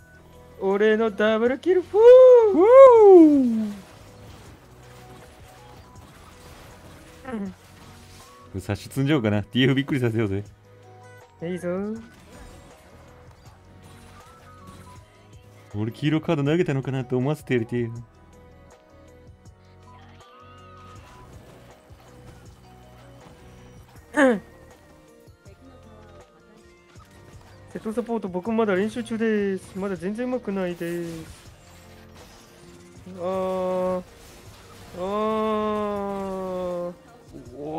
俺のダブルキルフー。差し積んじゃおうかな。 TF びっくりさせようぜ。いいぞ。俺黄色カード投げたのかなと思わせてやりてえ。瀬戸サポート、僕まだ練習中です。まだ全然うまくないです。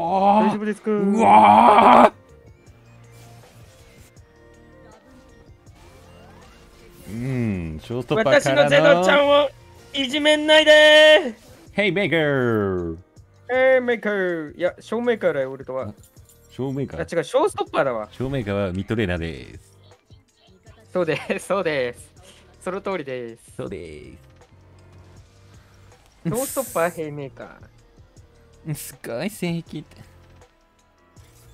大丈夫ですか。うわー。うん、ショートパーから私のゼノちゃんをいじめんないでー。ヘイメーカー。ヘイメーカー。いや、ショーメーカーだよ、俺とは。ショーメーカー。あ、違う、ショーストッパーだわ。ショーメーカーはミッドレーナーです。そうです、そうです。その通りです。そうです。ショーストッパー、ヘイメーカー。すごい正義って。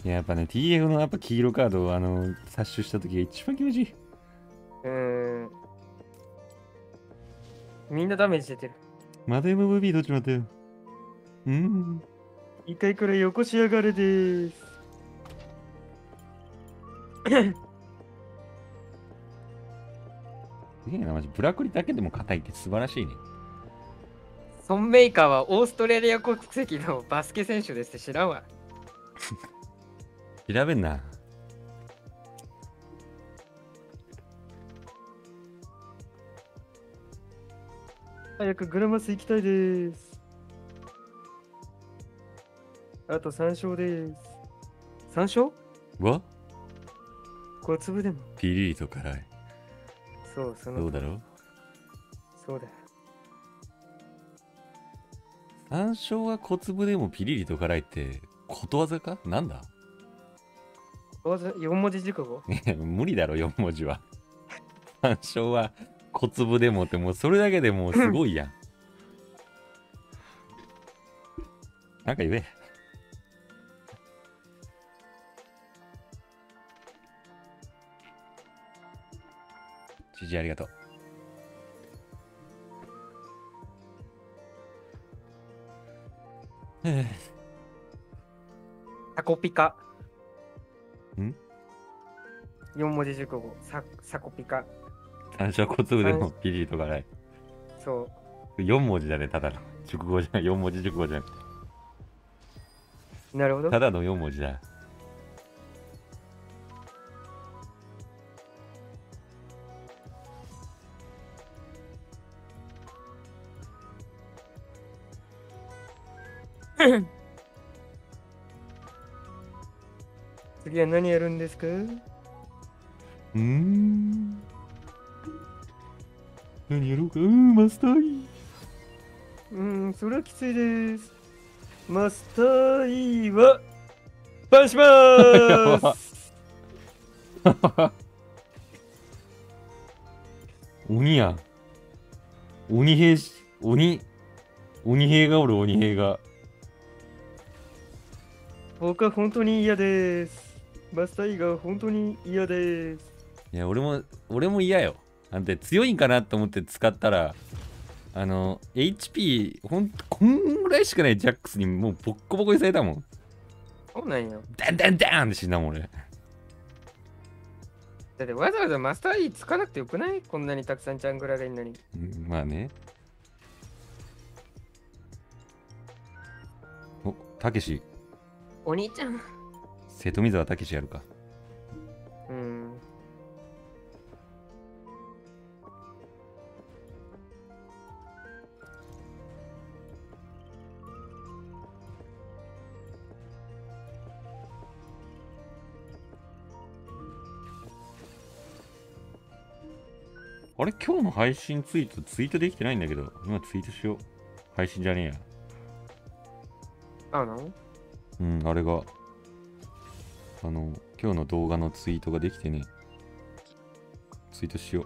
やっぱね、 TF のやっぱ黄色カードを殺傷した時が一番気持ちいい。みんなダメージ出てる。また MVP どっちもってよ。一回くらいよこしやがれでーす。すげえな、マジブラクリだけでも硬いって素晴らしいね。ソンメイカーはオーストラリア国籍のバスケ選手ですって知らんわ。調べんな。早くグラマス行きたいです。あと3勝です。3勝は小粒でも。ピリリと辛い。そう、その。どうだろう。そうだ。3勝は小粒でもピリリと辛いってことわざかなんだ。4文字熟語。無理だろ4文字は。3勝は小粒でもってもうそれだけでもうすごいやん。なんか言え。知事ありがとう。サコピカ。ん ?4 文字熟語、サコピカ。単勝小粒でもピリリと辛い。そう。4文字だね、ただの。熟語じゃない、4文字熟語じゃなくて。なるほど。ただの4文字だ。次は何やるんですか。何やろうか。マスターイ。それはきついです。マスターイはバンしまーす。鬼や。鬼兵士、鬼鬼兵がおる、鬼兵が。僕は本当に嫌です。マスターイが本当に嫌です。いや俺も嫌よ。なんて強いんかなと思って使ったら、HP ほんとこんぐらいしかないジャックスにもうボッコボコにされたもん。そうなんよ。ダンダンダンって死んだもん俺。だってわざわざマスター E つかなくてよくない？こんなにたくさんジャングラーがいるのに。まあね。お、たけし。お兄ちゃん。瀬戸水はたけしやるか。あれ今日の配信ツイートできてないんだけど、今ツイートしよう。配信じゃねえや。うん、あれが、今日の動画のツイートができてね。ツイートしよう。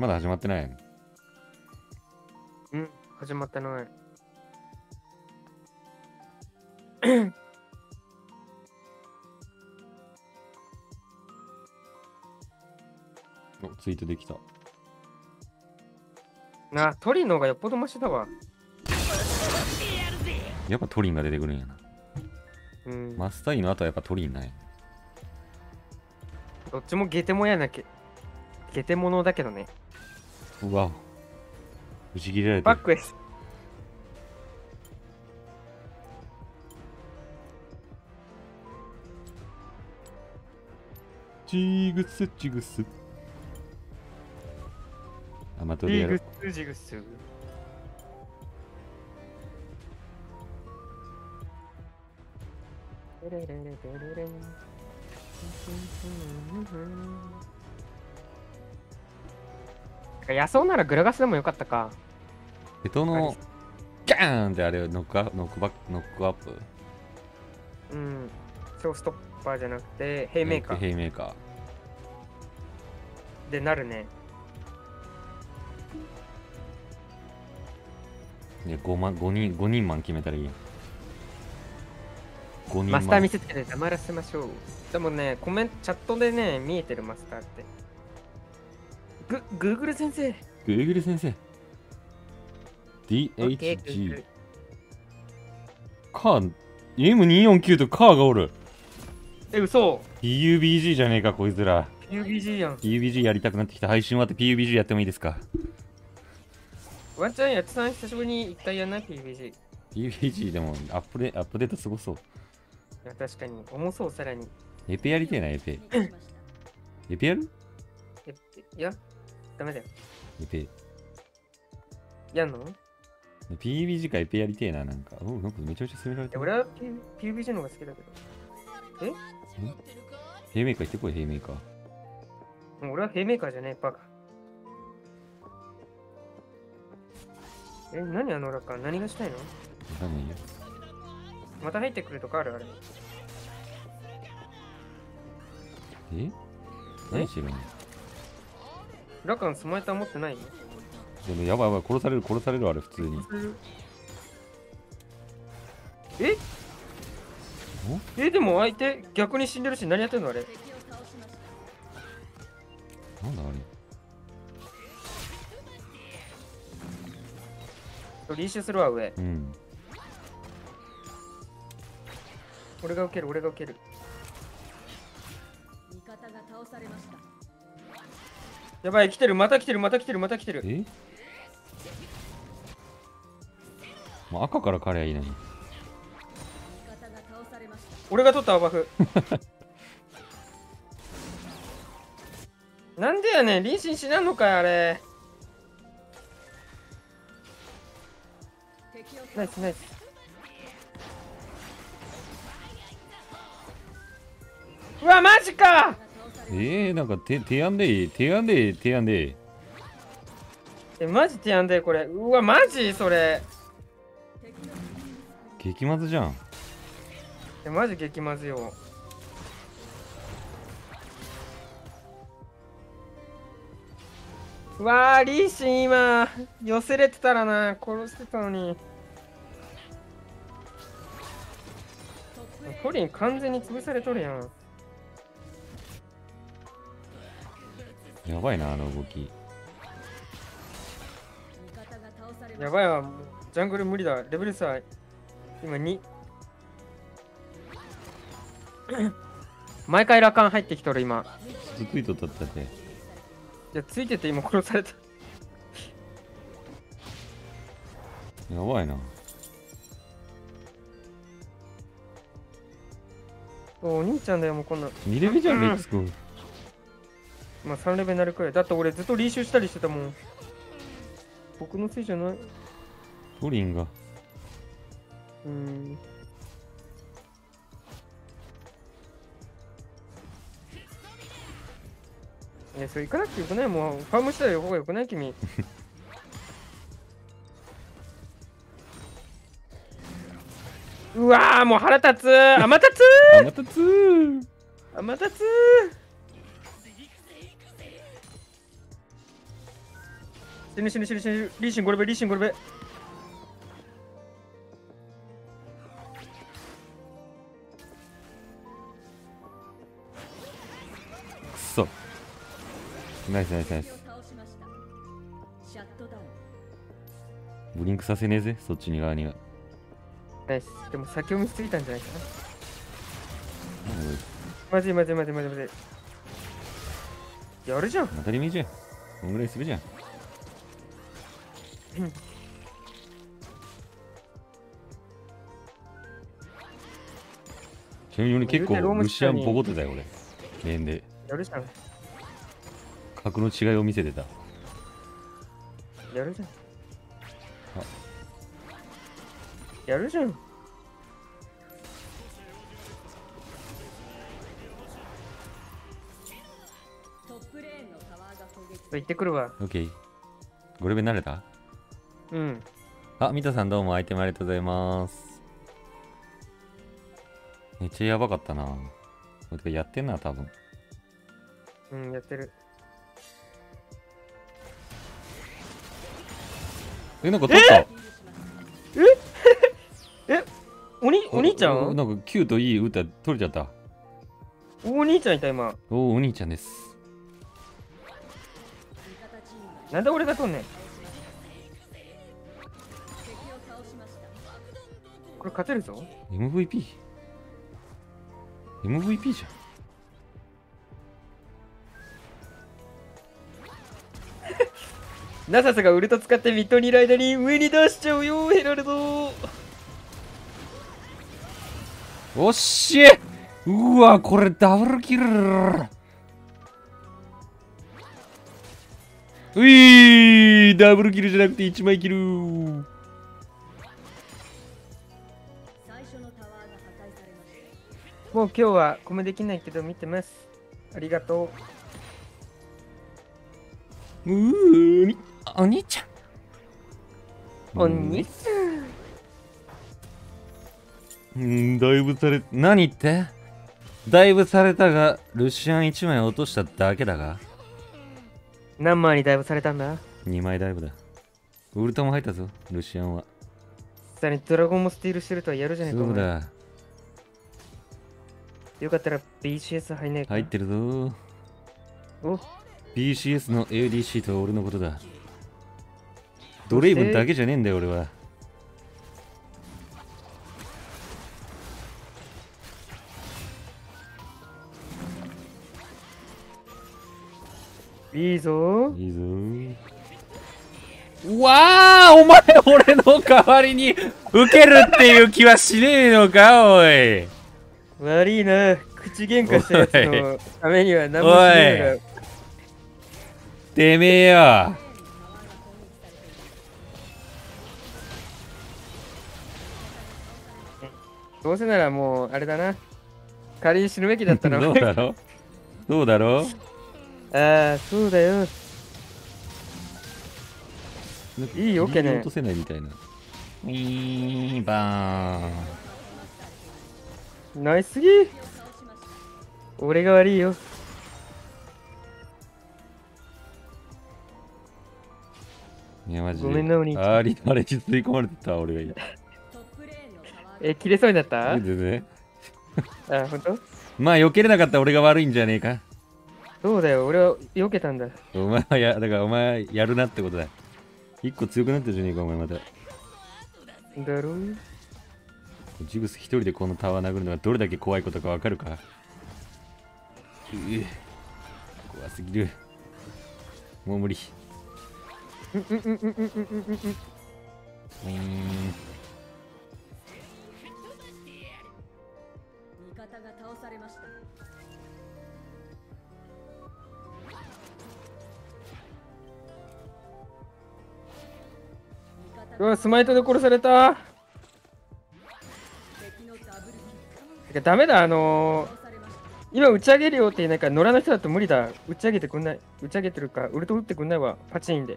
まだ始まってない。始まってない。お、ツイートできた。あ、トリンの方がよっぽどマシだわ。やっぱトリンが出てくるんやな。マスターイの後はやっぱトリンない。どっちもゲテモやなきゃゲテモノだけどね。うわ、打ち切られてバックです。ジグスジグス。アマトリアル。ジグスジグス。野草ならグラガスでもよかったか。ヘトのガーンってあれをノックアップ。超ストップ。じゃなくてヘイメーカー。ヘイメーカーでなるね。いや、5人マン決めたらいいや。マスター見せてね、黙らせましょう。でもね、チャットでね、見えてるマスターって。Google 先生。Google 先生。DHG。カー、M249 とカーがおる。え、嘘。 PUBG じゃねえかこいつら。 PUBG やん。 PUBG やりたくなってきた。配信終わって PUBG やってもいいですか。ワンちゃんやってたん久しぶりに。一回やんない PUBG。 PUBG でもアップデートすごそう。いや確かに重そう。さらにエペやりてえな。エペやる。いやダメだよエペやんの。 PUBG かエペやりてえな。なんかなんかめちゃめちゃ攻められてる。俺は PUBG の方が好きだけど。え、ヘイメーカー行ってこい。ヘイメーカー。俺はヘイメーカーじゃねえ、バカ。え、何あのラッカー、何がしたいの。わかんないよ。また入ってくるとかあるあれ。え、何してるの。ラッカーのスマイター持ってないよ。でもやばい、殺されるあれ普通に。え。でも相手逆に死んでるし、何やってんのあれ。なんだあれ。リーシュするわ上。俺が受ける。味方が倒されました。やばい、また来てる。え、まあ、赤から彼はいない。俺が取ったバフ。なんでやねん、臨身しなんのかいあれ。ナイスナイス。うわマジか。なんか提案でいい。マジ提案でこれ。うわマジそれ激マズじゃん。マジ激まずよ。わー、リーシン今寄せれてたらな、殺してたのに。コリン完全に潰されとるやん。やばいな、あの動き。やばいわ、ジャングル無理だ。レベル差今2。毎回ラカン入ってきとる今。ずっくりと取ったね。いや、ついてて今殺された。やばいな。お兄ちゃんだよ、もうこんな。2レベルじゃん、レックス君。まあ3レベルになるくらい。だって俺ずっと練習したりしてたもん。僕のせいじゃない。トリンが。いや、それ行かなくてよくない。もうファームしたらよほうがよくない君。うわー、もう腹立つー。甘立つー。甘立つー。甘立つー。死ぬ死ぬ死ぬ死ぬ。リーシンゴルベ、リーシンゴルベ。くそ。ナイスナイスナイス。ブリンクさせねえぜ、そっちに側には。ナイス。でも先を見すぎたんじゃないかな。まずいまずいまずいまずいまずい。やるじゃん。当たり前じゃん。こんぐらいするじゃん。ちなみに俺結構ルシアンボコってたよ俺。面でやるじゃん。格の違いを見せてた。やるじゃん。やるじゃん。行ってくるわ。オッケー。ゴルベ慣れた？うん、あ、三田さんどうもアイテムありがとうございます。めっちゃやばかったな。これやってんな、多分。うん、やってる。なんか取った。えお兄ちゃんなんかキュートいい歌取れちゃった。お兄ちゃんいた、今。お兄ちゃんです。なんで俺が取んねん。これ勝てるぞ。 MVP MVP じゃん。ナサスがウルト使ってミッドにライダーに上に出しちゃうよヘラルド。おっしゃ、うわこれダブルキル。うい、ダブルキルじゃなくて1枚キル。もう今日はコメできないけど見てます、ありがとう。お兄ちゃんお兄ちゃん、だいぶされ、何ってだいぶされたがルシアン1枚落としただけだが。何枚にだいぶされたんだ。2枚だいぶだ。ウルトも入ったぞルシアンは。さらにドラゴンもスティールしてるとはやるじゃないか。そうだ、よかったら BCS 入んないか。入ってるぞ。お BCS の ADC とは俺のことだ。ドレイブンだけじゃねえんだよ俺は。いいぞいいぞ。うわあ、お前俺の代わりに受けるっていう気はしねえのかおい。悪いな、口喧嘩したやつのためには何もしないから。てめえよ。どうせならもうあれだな、仮に死ぬべきだったな。どうだろうどうだろう。ああそうだよ。いいよけね。落とせないみたいな。いいばーん。ナイスすぎ。俺が悪いよ。いやマジで。ごめんなのに。あれあれ吸い込まれてた俺がいい。切れそうになった？全然。あ本当？まあ避けれなかった俺が悪いんじゃねえか。そうだよ俺は避けたんだ。お前はだからお前やるなってことだ。一個強くなったじゃねえかお前また。だろう。ジグス一人でこのタワー殴るのがどれだけ怖いことかわかるか。怖すぎる。もう無理。うわスマイトで殺された。ダメだ今打ち上げるよって言えないから野良の人だと無理だ。打ち上げてくんない。打ち上げてるかウルト打ってくんないわ。パチンで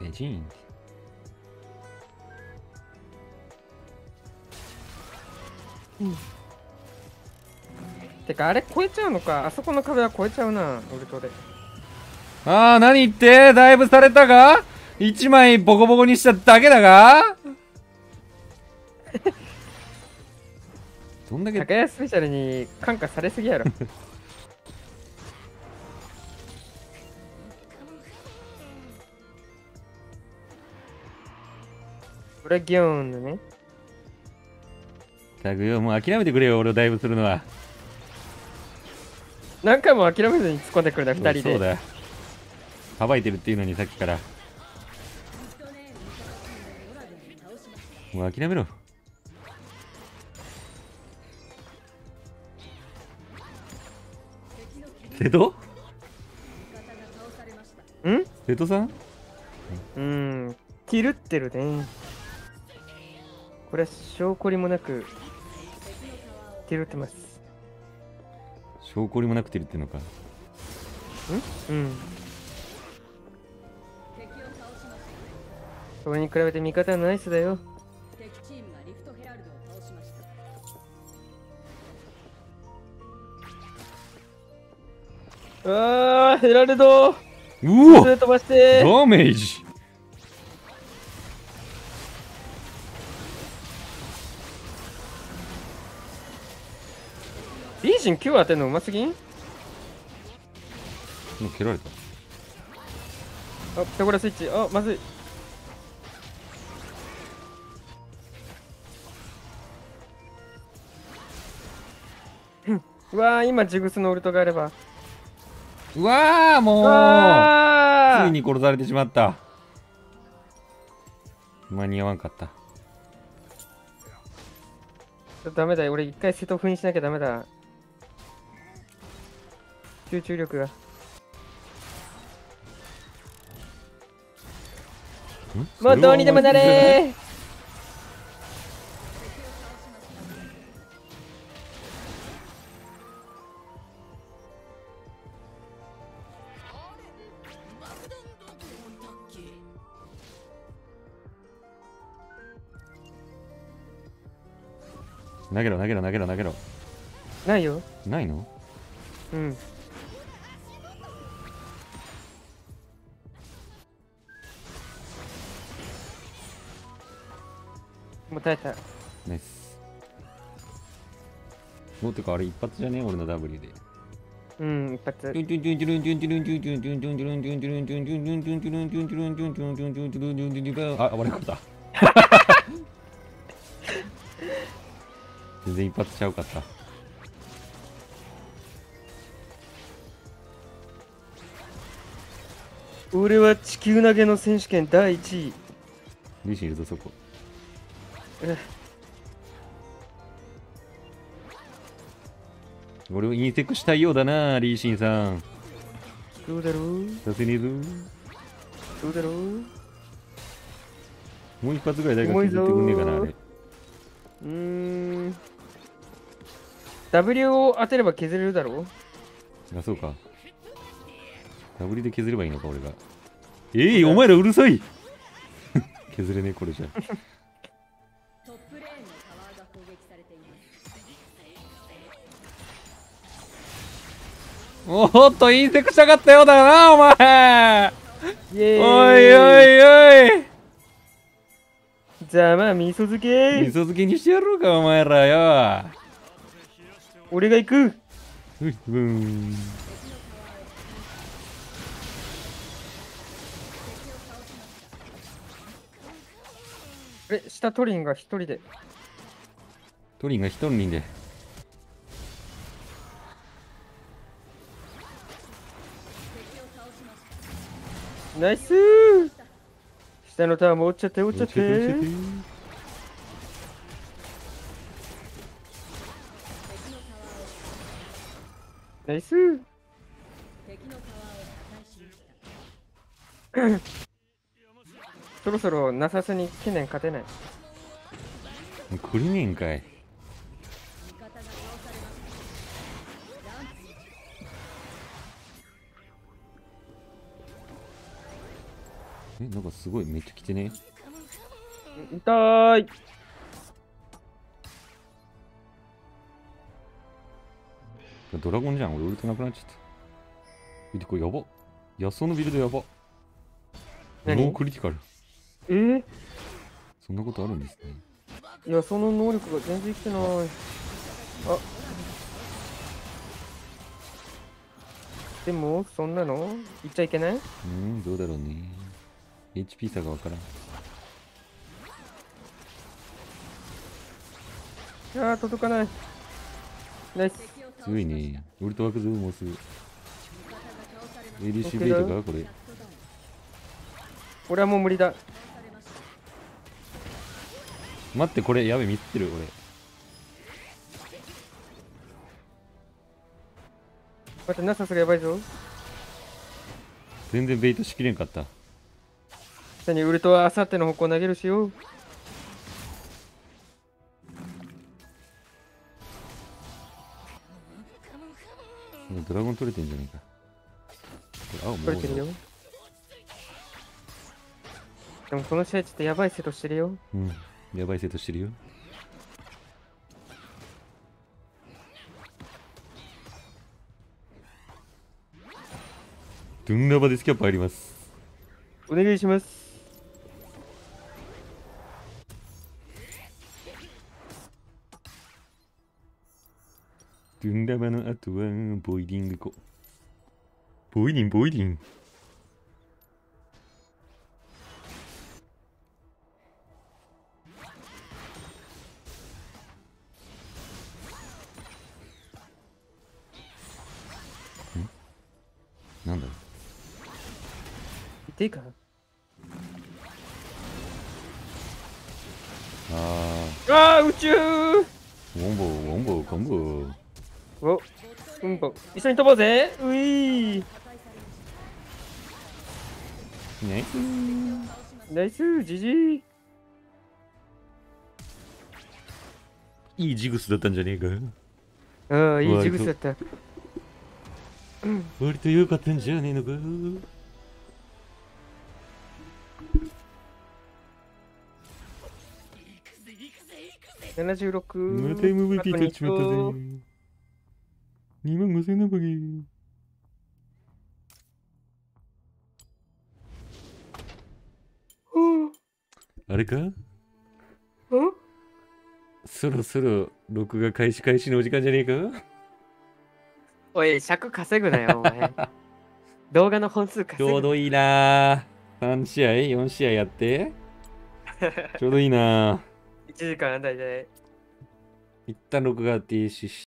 ペチン。うん、てかあれ超えちゃうのか。あそこの壁は超えちゃうなウルトで。ああ何言ってだいぶされたが1枚ボコボコにしただけだがどんだけ高安スペシャルに感化されすぎやろこれギョーンのねタグよ。もう諦めてくれよ俺をダイブするのは。何回も諦めずに突っ込んでくるな2人で。そうださばいてるっていうのにさっきからもう諦めろ。瀬戸？ん？瀬戸さん？切るってるね。これは証拠りもなく切るってます。証拠りもなく切るってのか。うん。それに比べて味方はナイスだよ。あーヘラルドーうおー飛ばしてーダメージ。リージン9当てんのうますぎん。もう蹴られた。あピタゴラスイッチあまずい。うわー今ジグスのウルトがあればうわーもうついに殺されてしまった。間に合わんかった。ダメだよ俺一回瀬戸封印しなきゃダメだ。集中力がもうどうにでもなれー。投げろ投げろ投げろ投げろ。ないよ。ないの？うん。もう耐えた。ナイス。もうてかあれ一発じゃねえ俺の W で。うん一発。あ悪いことだ。全然一発ちゃうかった。俺は地球投げの選手権第1位。リーシーいるぞそこ。俺をインテックしたいようだなリーシーさん。どうだろう。させねえぞ。どうだろう。もう一発ぐらい誰か削ってくんねえかなあれ。W を当てれば削れるだろう。あ、そうか。W で削ればいいのか、俺が。お前らうるさい削れねえ、これじゃ。おっと、インセクしたかったようだな、お前おいおいおいざまあ味噌漬け味噌漬けにしてやろうかお前らよ。俺が行く。うんあれ下トリンが一人でナイスー。下のターンも落ちちゃってナイスー。そろそろなさすに懸念勝てない。クリミンかい。なんかすごいめっちゃ来てね。痛ーい。ドラゴンじゃん。俺ウルトなくなっちゃった。見てこれやば。野草のビルドやば。ノークリティカル。そんなことあるんですね。いや、その能力が全然生きてない。あ、でもそんなの言っちゃいけない。どうだろうね。 HP 差がわからん。あー届かない。ナイス。強いね。ウルトワークズもうすぐ ADC ベイトか。これ俺はもう無理だ。待って、これやべ、見てる俺。待って、ナサスがやばいぞ。全然ベイトしきれんかった。下にウルトはあさっての方向投げるしよう。ドラゴン取れてんじゃないか。青取れてるよ。でもこの試合ちょっとやばいセットしてるよ。やばいセットしてるよ。ドゥンラバでスキャップ入ります。お願いします。ドゥンラバの後はボイディングこボイディングなんだろう。いっていいかな。宇宙ウォンボー一緒に飛ぼうぜ。ういナイスジジー。いいジグスだったんじゃねえか。いいジグスだった。割と良かったんじゃねえのか。76。また MVP 取っちまったぜ。25,000のボギー。あれか？そろそろ録画開始のお時間じゃねえか。おい、尺稼ぐなよ、お前。動画の本数稼ぐ。ちょうどいいな。3試合、4試合やって。ちょうどいいな。1時間だいたい。一旦録画停止し